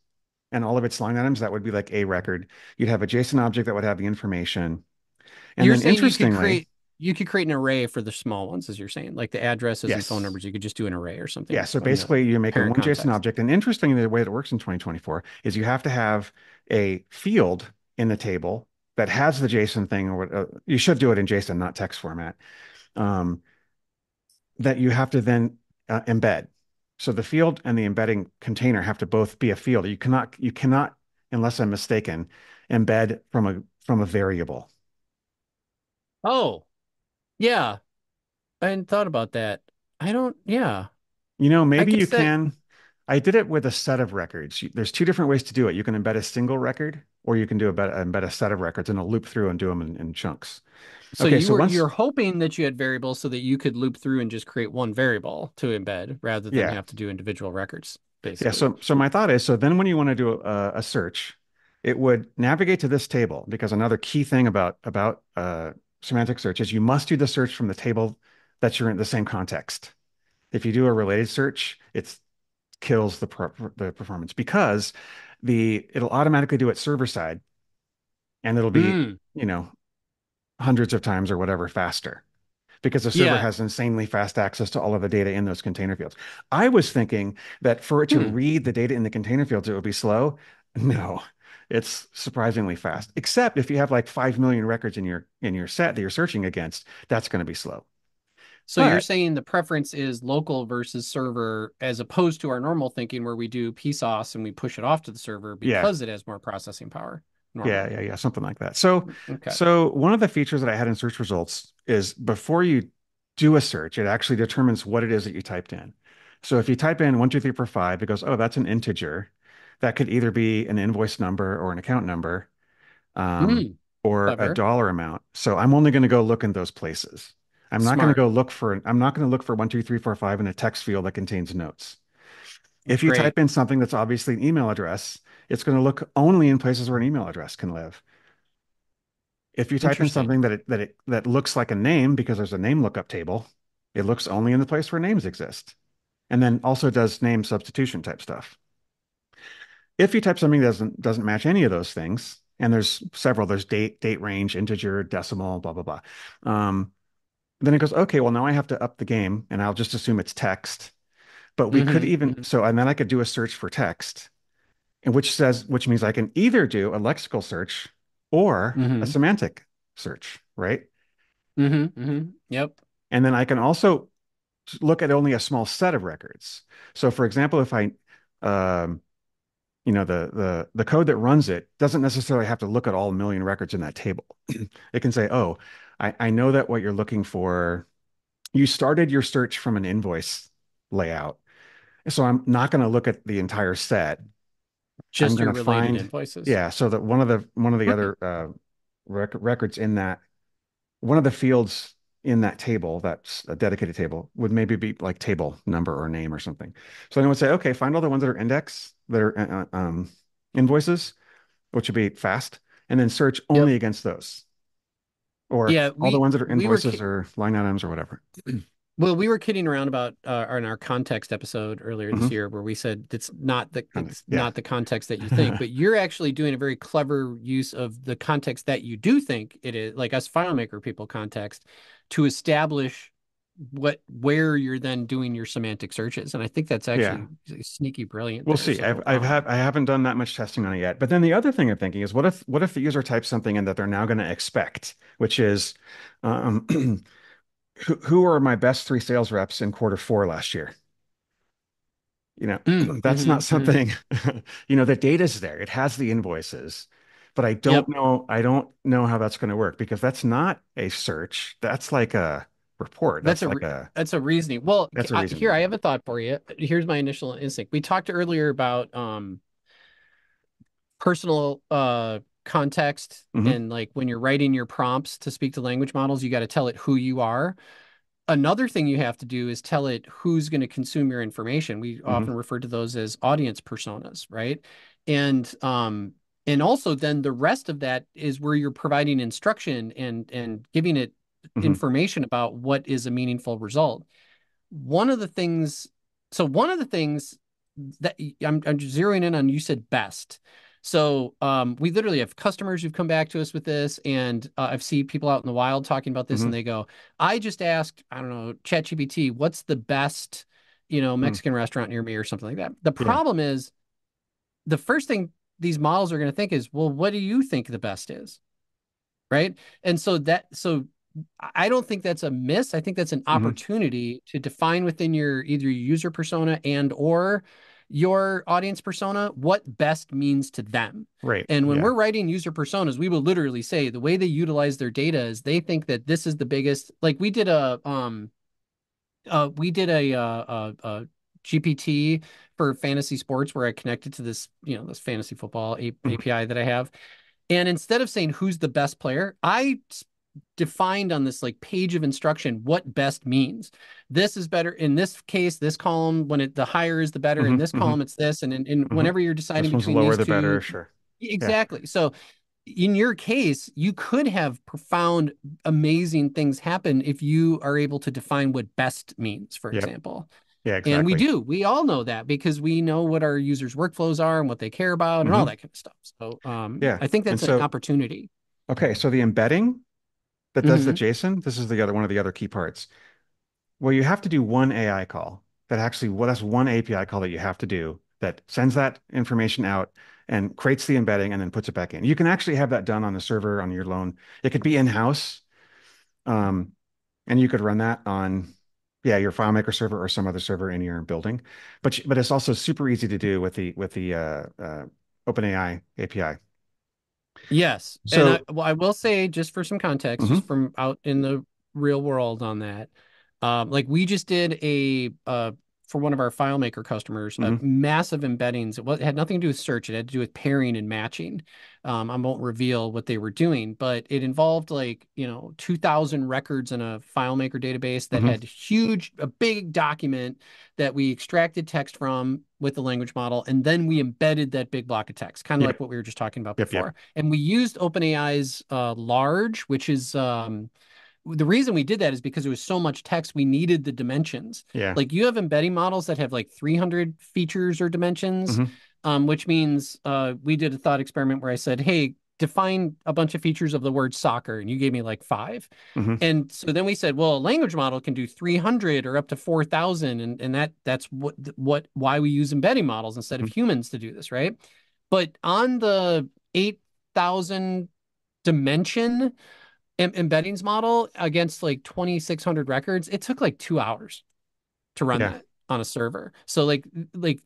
and all of its line items, that would be a record. You'd have a JSON object that would have the information. And you're saying you could create an array for the small ones, as you're saying, like the addresses and phone numbers. You could just do an array or something. Yeah, so basically you make one JSON object. And interestingly, the way that works in 2024 is you have to have a field in the table that has the JSON thing, you should do it in JSON, not text format, that you have to then embed. So the field and the embedding container have to both be a field. You cannot, unless I'm mistaken, embed from a variable. Oh, yeah. I hadn't thought about that. I don't, yeah. Maybe you can. I did it with a set of records. There's 2 different ways to do it. You can embed a single record, or you can embed a set of records, and I'll loop through and do them in chunks. So you're hoping that you had variables so that you could loop through and just create one variable to embed rather than have to do individual records, basically. Yeah, so my thought is, so then when you want to do a search, it would navigate to this table, because another key thing about semantic search is you must do the search from the table that you're in the same context. If you do a related search, it kills the performance, because it'll automatically do it server side, and it'll be, hundreds of times or whatever faster, because the server has insanely fast access to all of the data in those container fields. I was thinking that for it to read the data in the container fields, it would be slow. No, it's surprisingly fast, except if you have 5 million records in your set that you're searching against, that's going to be slow. So you're saying the preference is local versus server, as opposed to our normal thinking where we do PSOS and we push it off to the server because it has more processing power. Normally. Yeah. Something like that. So one of the features that I had in search results is before you do a search, it actually determines what it is that you typed in. So if you type in 1, 2, 3, 4, 5, it goes, oh, that's an integer. That could either be an invoice number or an account number or a dollar amount. So I'm only going to go look in those places. I'm not going to go look for, I'm not going to look for 1, 2, 3, 4, 5 in a text field that contains notes. If you type in something that's obviously an email address, it's going to look only in places where an email address can live. If you type in something that looks like a name, because there's a name lookup table, it looks only in the place where names exist. And then also does name substitution type stuff. If you type something that doesn't match any of those things, and there's several, there's date range, integer, decimal, blah, blah, blah. Then it goes, okay, well, now I have to up the game, and I'll just assume it's text. But we could even, so, and then I could do a search for text, and which means I can either do a lexical search or a semantic search, right? Yep. And then I can also look at only a small set of records. So for example, if I, the code that runs it doesn't necessarily have to look at all 1 million records in that table. It can say, oh, I know that what you're looking for, you started your search from an invoice layout. So I'm not going to look at the entire set. Just your related invoices. Yeah. So that one of the other records in that, one of the fields in that table, that's a dedicated table, would maybe be like table number or name or something. So then I would say, okay, find all the ones that are invoices, which would be fast, and then search only against those. Or all the ones that are invoices or line items or whatever. Well, we were kidding around about in our context episode earlier this year, where we said it's not the context that you think, but you're actually doing a very clever use of the context that you do think it is, like us FileMaker people context, to establish where you're then doing your semantic searches. And I think that's actually sneaky brilliant. We'll see. I haven't done that much testing on it yet. But then the other thing I'm thinking is, what if the user types something in that they're now going to expect, which is who are my best 3 sales reps in Q4 last year? That's not something, the data's there. It has the invoices, but I don't know. I don't know how that's going to work, because that's not a search. That's like a report. That's a reasoning. Well, here, I have a thought for you. Here's my initial instinct. We talked earlier about personal context, and like when you're writing your prompts to speak to language models, you got to tell it who you are. Another thing you have to do is tell it who's going to consume your information. We often refer to those as audience personas, right? And also then the rest of that is where you're providing instruction and giving it information about what is a meaningful result. One of the things that I'm zeroing in on, you said best. So we literally have customers who've come back to us with this, and I've seen people out in the wild talking about this, and they go, I just asked, I don't know, ChatGPT, what's the best, Mexican restaurant near me or something like that. The problem is, the first thing these models are going to think is, well, what do you think the best is? Right. And so I don't think that's a miss. I think that's an opportunity to define within your either user persona and or your audience persona what best means to them, right? And when we're writing user personas, we will literally say the way they utilize their data is they think that this is the biggest, like we did a GPT for fantasy sports, where I connected to this this fantasy football API that I have, and instead of saying who's the best player, I defined on this like page of instruction what best means. This is better in this case, this column, when the higher is the better, in this column it's this, and whenever you're deciding between lower these the two, better, sure, exactly. So in your case, you could have profound, amazing things happen if you are able to define what best means, for example. Yeah, exactly. And we all know that, because we know what our users' workflows are and what they care about and all that kind of stuff. So I think that's an opportunity. Okay, so the embedding that does the JSON, this is the other one of the other key parts. Well, you have to do one AI call that actually, that's one API call that you have to do that sends that information out and creates the embedding and then puts it back in. You can actually have that done on the server on your loan. It could be in-house, and you could run that on your FileMaker server or some other server in your building. But it's also super easy to do with the OpenAI API. Yes. So, and I will say, just for some context, just from out in the real world on that, like we just did a, for one of our FileMaker customers, massive embeddings. It had nothing to do with search. It had to do with pairing and matching. I won't reveal what they were doing, but it involved like, 2,000 records in a FileMaker database that had a big document that we extracted text from with the language model. And then we embedded that big block of text, kind of like what we were just talking about before. And we used OpenAI's large, which is, the reason we did that is because there was so much text, we needed the dimensions. Like you have embedding models that have like 300 features or dimensions, which means we did a thought experiment where I said, hey, define a bunch of features of the word soccer. And you gave me like 5. And so then we said, well, a language model can do 300 or up to 4,000. And that's why we use embedding models instead of humans to do this, right? But on the 8,000 dimension embeddings model against like 2,600 records, it took like 2 hours to run that on a server. So like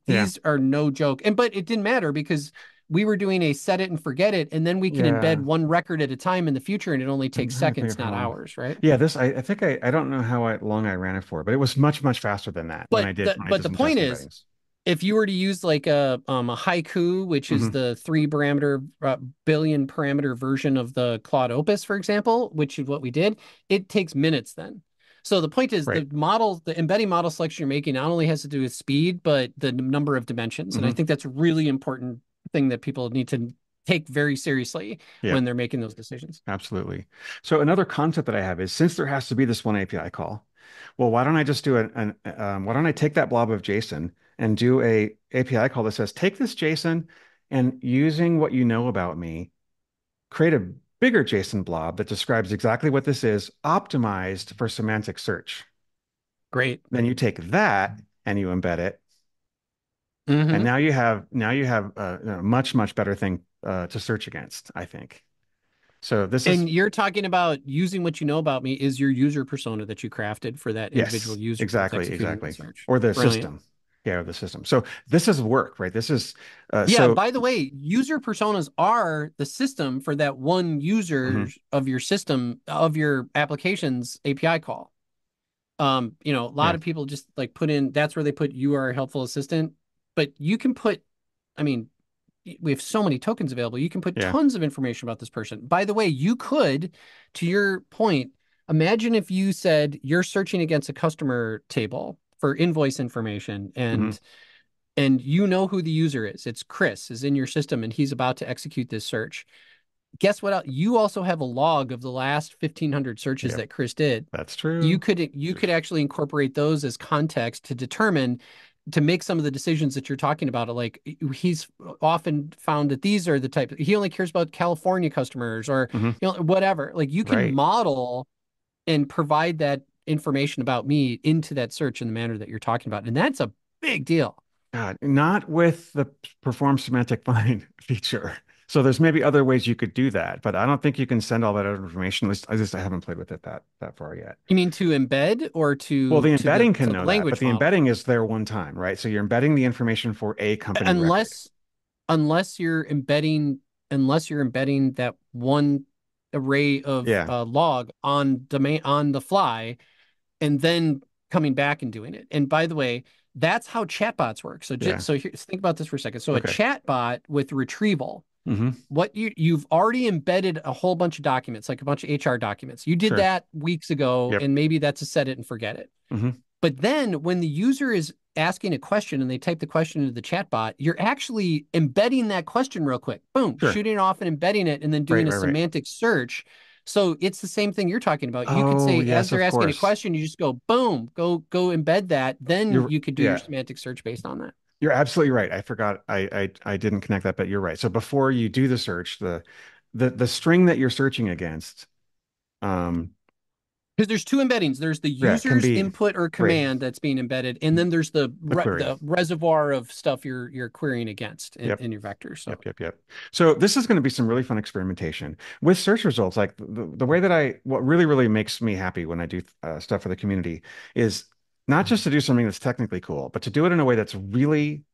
these are no joke. And, but it didn't matter because we were doing a set it and forget it. And then we can embed one record at a time in the future. And it only takes seconds, not hours. Right. Yeah. This, I think I don't know how long I ran it for, but it was much, much faster than that. But the point is, if you were to use like a haiku, which is the 3 parameter billion parameter version of the Claude Opus, for example, which is what we did, it takes minutes then. So the point is the embedding model selection you're making not only has to do with speed, but the number of dimensions. And I think that's a really important thing that people need to take very seriously when they're making those decisions. Absolutely. So another concept that I have is, since there has to be this one API call, well, why don't I just do why don't I take that blob of JSON and do a API call that says, take this JSON and, using what you know about me, create a bigger JSON blob that describes exactly what this is, optimized for semantic search. Great. Then you take that and you embed it. And now you have a much, much better thing to search against, I think. So this is, and you're talking about using what you know about me is your user persona that you crafted for that individual user. Exactly. Or the system. Yeah, the system. So this is work, right? This is by the way, user personas are the system for that one user of your system, of your application's API call. A lot of people just like put in, that's where they put, you are a helpful assistant, but you can put, we have so many tokens available. You can put tons of information about this person. By the way, you could, to your point, imagine if you said you're searching against a customer table for invoice information, and you know who the user is. It's Chris is in your system and he's about to execute this search. Guess what? You also have a log of the last 1,500 searches that Chris did. That's true. You could actually incorporate those as context to determine, to make some of the decisions that you're talking about. Like, he's often found that these are the type, he only cares about California customers or whatever. Like, you can model and provide that information about me into that search in the manner that you're talking about. And that's a big deal. God, not with the perform semantic bind feature. So there's maybe other ways you could do that, but I don't think you can send all that other information. At least I haven't played with it that far yet. You mean to embed or to... Well, the embedding can know that, but the embedding is there one time, right? So you're embedding the information for a company unless you're embedding that one array of log on domain on the fly, and then coming back and doing it. And by the way, that's how chatbots work. So so here, think about this for a second. So a chatbot with retrieval, what you've already embedded a whole bunch of documents, like a bunch of HR documents. You did that weeks ago, and maybe that's a set it and forget it. But then when the user is asking a question and they type the question into the chatbot, you're actually embedding that question real quick. Boom, shooting it off and embedding it, and then doing a semantic search. So it's the same thing you're talking about. You can say, as they're asking a question, you just go, boom, go embed that. Then you could do your semantic search based on that. You're absolutely right. I forgot. I didn't connect that, but you're right. So before you do the search, the string that you're searching against, because there's two embeddings. There's the user's input or command that's being embedded, and then there's the reservoir of stuff you're querying against in your vector. So. Yep. So this is going to be some really fun experimentation with search results. Like the way that what really, really makes me happy when I do stuff for the community is not just to do something that's technically cool, but to do it in a way that's really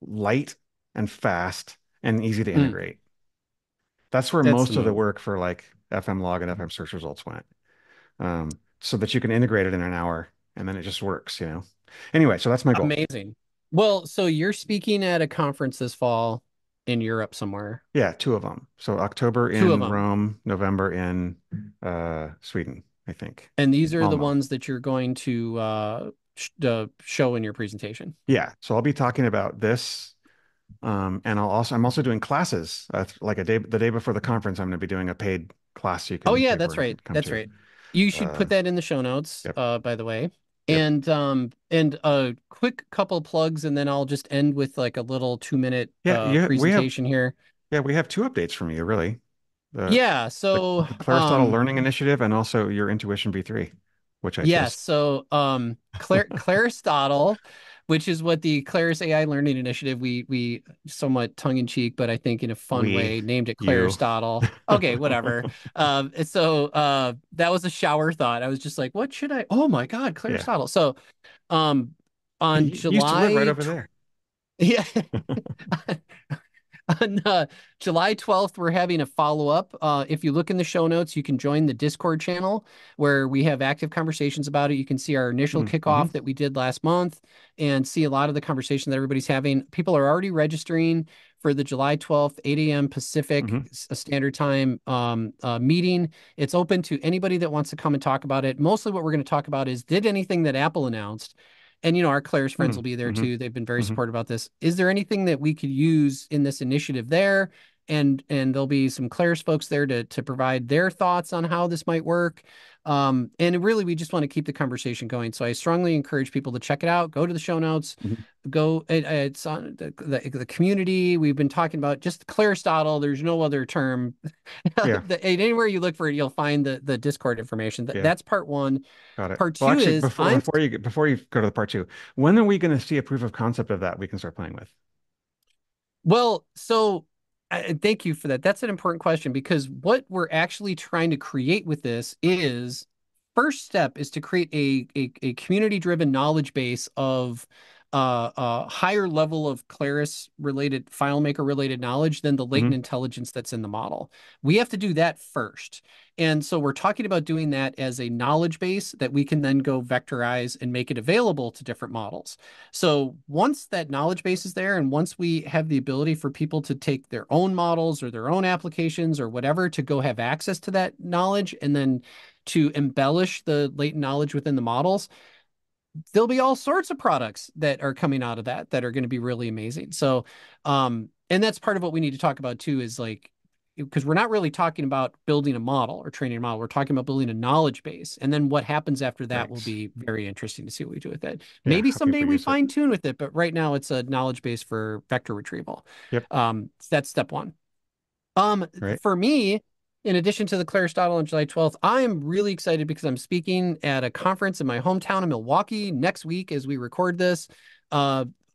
light and fast and easy to integrate. That's where most of the work for like FM log and FM search results went. So that you can integrate it in an hour and then it just works, you know? Anyway, so that's my goal. Amazing. Well, so you're speaking at a conference this fall in Europe somewhere. Yeah, two of them. So October in Rome, November in Sweden, I think. And these are the ones that you're going to show in your presentation. Yeah. So I'll be talking about this. And I'm also doing classes like the day before the conference. I'm going to be doing a paid class. So you can that's right. You should put that in the show notes, by the way. Yep. And a quick couple plugs, and then I'll just end with like a little 2 minute presentation here. Yeah, we have two updates from you, really. So the Claristotle Learning Initiative, and also your Intuition V3, which I Claristotle, which is what the Claris AI Learning Initiative, we somewhat tongue in cheek, but I think in a fun way named it Claristotle. Okay, whatever. So that was a shower thought. I was just like, what should I? Oh my God, Claristotle. Yeah. So on July. Used to live right over there. Yeah. On July 12th, we're having a follow-up. If you look in the show notes, you can join the Discord channel where we have active conversations about it. You can see our initial kickoff that we did last month and see a lot of the conversation that everybody's having. People are already registering for the July 12th, 8 a.m. Pacific Standard Time meeting. It's open to anybody that wants to come and talk about it. Mostly what we're going to talk about is, did anything that Apple announced? And, you know, our Claire's friends will be there, too. They've been very supportive about this. Is there anything that we could use in this initiative there? And there'll be some Claire's folks there to provide their thoughts on how this might work. And really, we just want to keep the conversation going. So I strongly encourage people to check it out. Go to the show notes. Go. It's on the community. We've been talking about just Claristotle. There's no other term. Anywhere you look for it, you'll find the Discord information. That's part one. Got it. Part two is... Before you go to the part two, when are we going to see a proof of concept of that we can start playing with? Well, so... thank you for that. That's an important question, because what we're actually trying to create with this is, first step is to create a community-driven knowledge base of a higher level of Claris-related, FileMaker-related knowledge than the latent intelligence that's in the model. We have to do that first. And so we're talking about doing that as a knowledge base that we can then go vectorize and make it available to different models. So once that knowledge base is there, and once we have the ability for people to take their own models or their own applications or whatever to go have access to that knowledge and then to embellish the latent knowledge within the models, there'll be all sorts of products that are coming out of that are going to be really amazing. So, and that's part of what we need to talk about too, is like, because we're not really talking about building a model or training a model. We're talking about building a knowledge base. And then what happens after that will be very interesting to see what we do with it. Yeah, maybe someday we fine tune with it, but right now it's a knowledge base for vector retrieval. Yep. So that's step one. For me, in addition to the Claristotle on July 12th, I am really excited because I'm speaking at a conference in my hometown of Milwaukee next week as we record this.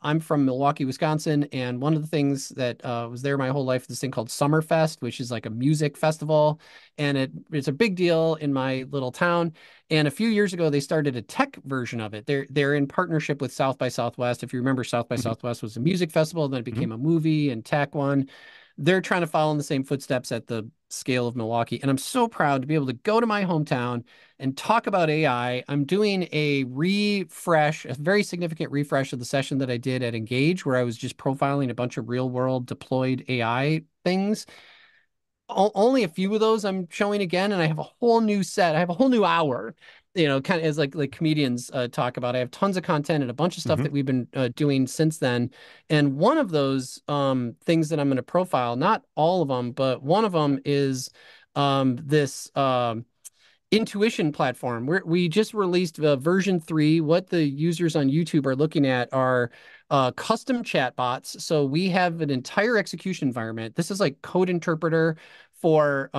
I'm from Milwaukee, Wisconsin, and one of the things that was there my whole life, this thing called Summerfest, which is like a music festival, and it's a big deal in my little town. And a few years ago, they started a tech version of it. They're in partnership with South by Southwest. If you remember, South by Southwest was a music festival, then it became a movie and tech one. They're trying to follow in the same footsteps at the scale of Milwaukee. And I'm so proud to be able to go to my hometown and talk about AI. I'm doing a very significant refresh of the session that I did at Engage, where I was just profiling a bunch of real world deployed AI things. Only a few of those I'm showing again. And I have a whole new set. I have a whole new hour, you know, kind of as like comedians talk about. I have tons of content and a bunch of stuff that we've been doing since then. And one of those things that I'm going to profile, not all of them, but one of them is this Intuition platform. We just released version 3. What the users on YouTube are looking at are custom chat bots. So we have an entire execution environment. This is like code interpreter for...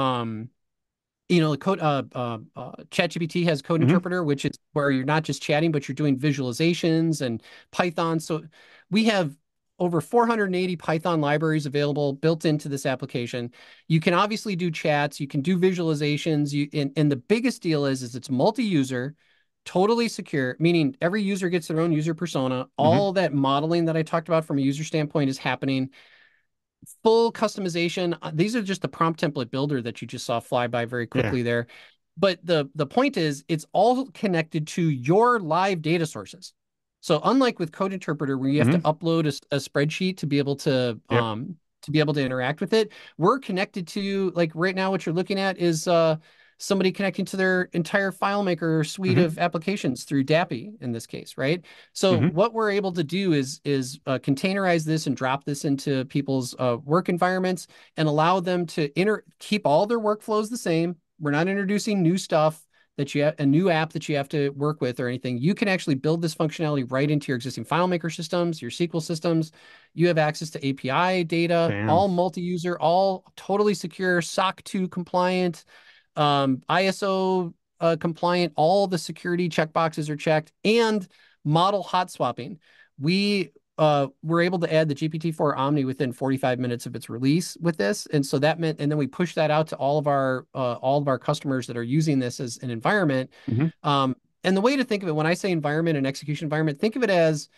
ChatGPT has code interpreter, which is where you're not just chatting, but you're doing visualizations and Python. So we have over 480 Python libraries available built into this application. You can obviously do chats, you can do visualizations. And the biggest deal is it's multi-user. totally secure, meaning every user gets their own user persona. All that modeling that I talked about from a user standpoint is happening. Full customization. These are just the prompt template builder that you just saw fly by very quickly there. But the point is, it's all connected to your live data sources. So unlike with Code Interpreter, where you have to upload a spreadsheet to be able to interact with it, we're connected to, like right now, what you're looking at is somebody connecting to their entire FileMaker suite of applications through DAPI in this case, right? So what we're able to do is containerize this and drop this into people's work environments and allow them to keep all their workflows the same. We're not introducing new stuff that you have, a new app that you have to work with or anything. You can actually build this functionality right into your existing FileMaker systems, your SQL systems. You have access to API data, all multi-user, all totally secure, SOC 2 compliant, ISO compliant. All the security checkboxes are checked, and model hot swapping. We're able to add the GPT-4 Omni within 45 minutes of its release with this, and so that meant, and then we push that out to all of our customers that are using this as an environment. And the way to think of it, when I say environment and execution environment, think of it as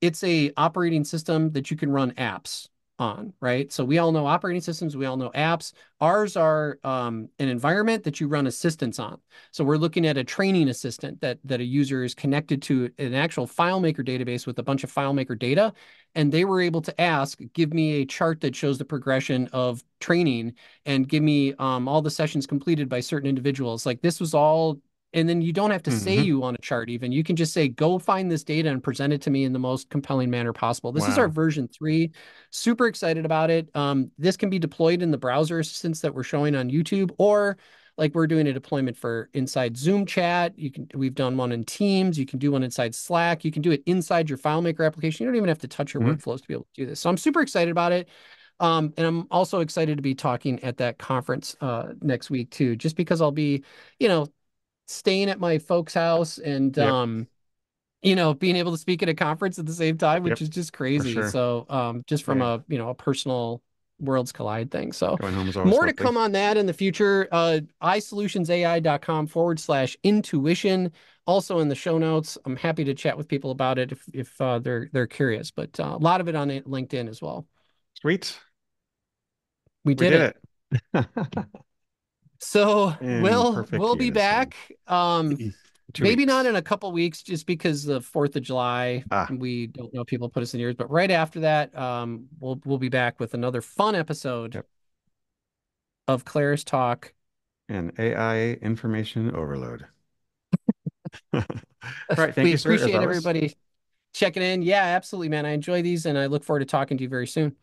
it's an operating system that you can run apps on, right? So we all know operating systems, we all know apps. Ours are an environment that you run assistants on. So we're looking at a training assistant that a user is connected to an actual FileMaker database with a bunch of FileMaker data, and they were able to ask, give me a chart that shows the progression of training and give me all the sessions completed by certain individuals. Like this was all, and then you don't have to say you on a chart even. You can just say, go find this data and present it to me in the most compelling manner possible. This is our version 3. Super excited about it. This can be deployed in the browser assistants that we're showing on YouTube, or like we're doing a deployment for inside Zoom chat. We've done one in Teams. You can do one inside Slack. You can do it inside your FileMaker application. You don't even have to touch your workflows to be able to do this. So I'm super excited about it. And I'm also excited to be talking at that conference next week too, just because I'll be, staying at my folks' house and being able to speak at a conference at the same time, which is just crazy. So just from a a personal worlds collide thing. So more to come on that in the future. isolutionsai.com/intuition, also in the show notes. I'm happy to chat with people about it if they're curious, but a lot of it on LinkedIn as well. Sweet. We did it. So we'll be back, maybe not in a couple weeks, just because the 4th of July, we don't know if people put us in ears, but right after that, we'll be back with another fun episode of Claire's Talk and AI information overload. All right, thank you, sir. We appreciate everybody checking in. Yeah, absolutely, man. I enjoy these, and I look forward to talking to you very soon.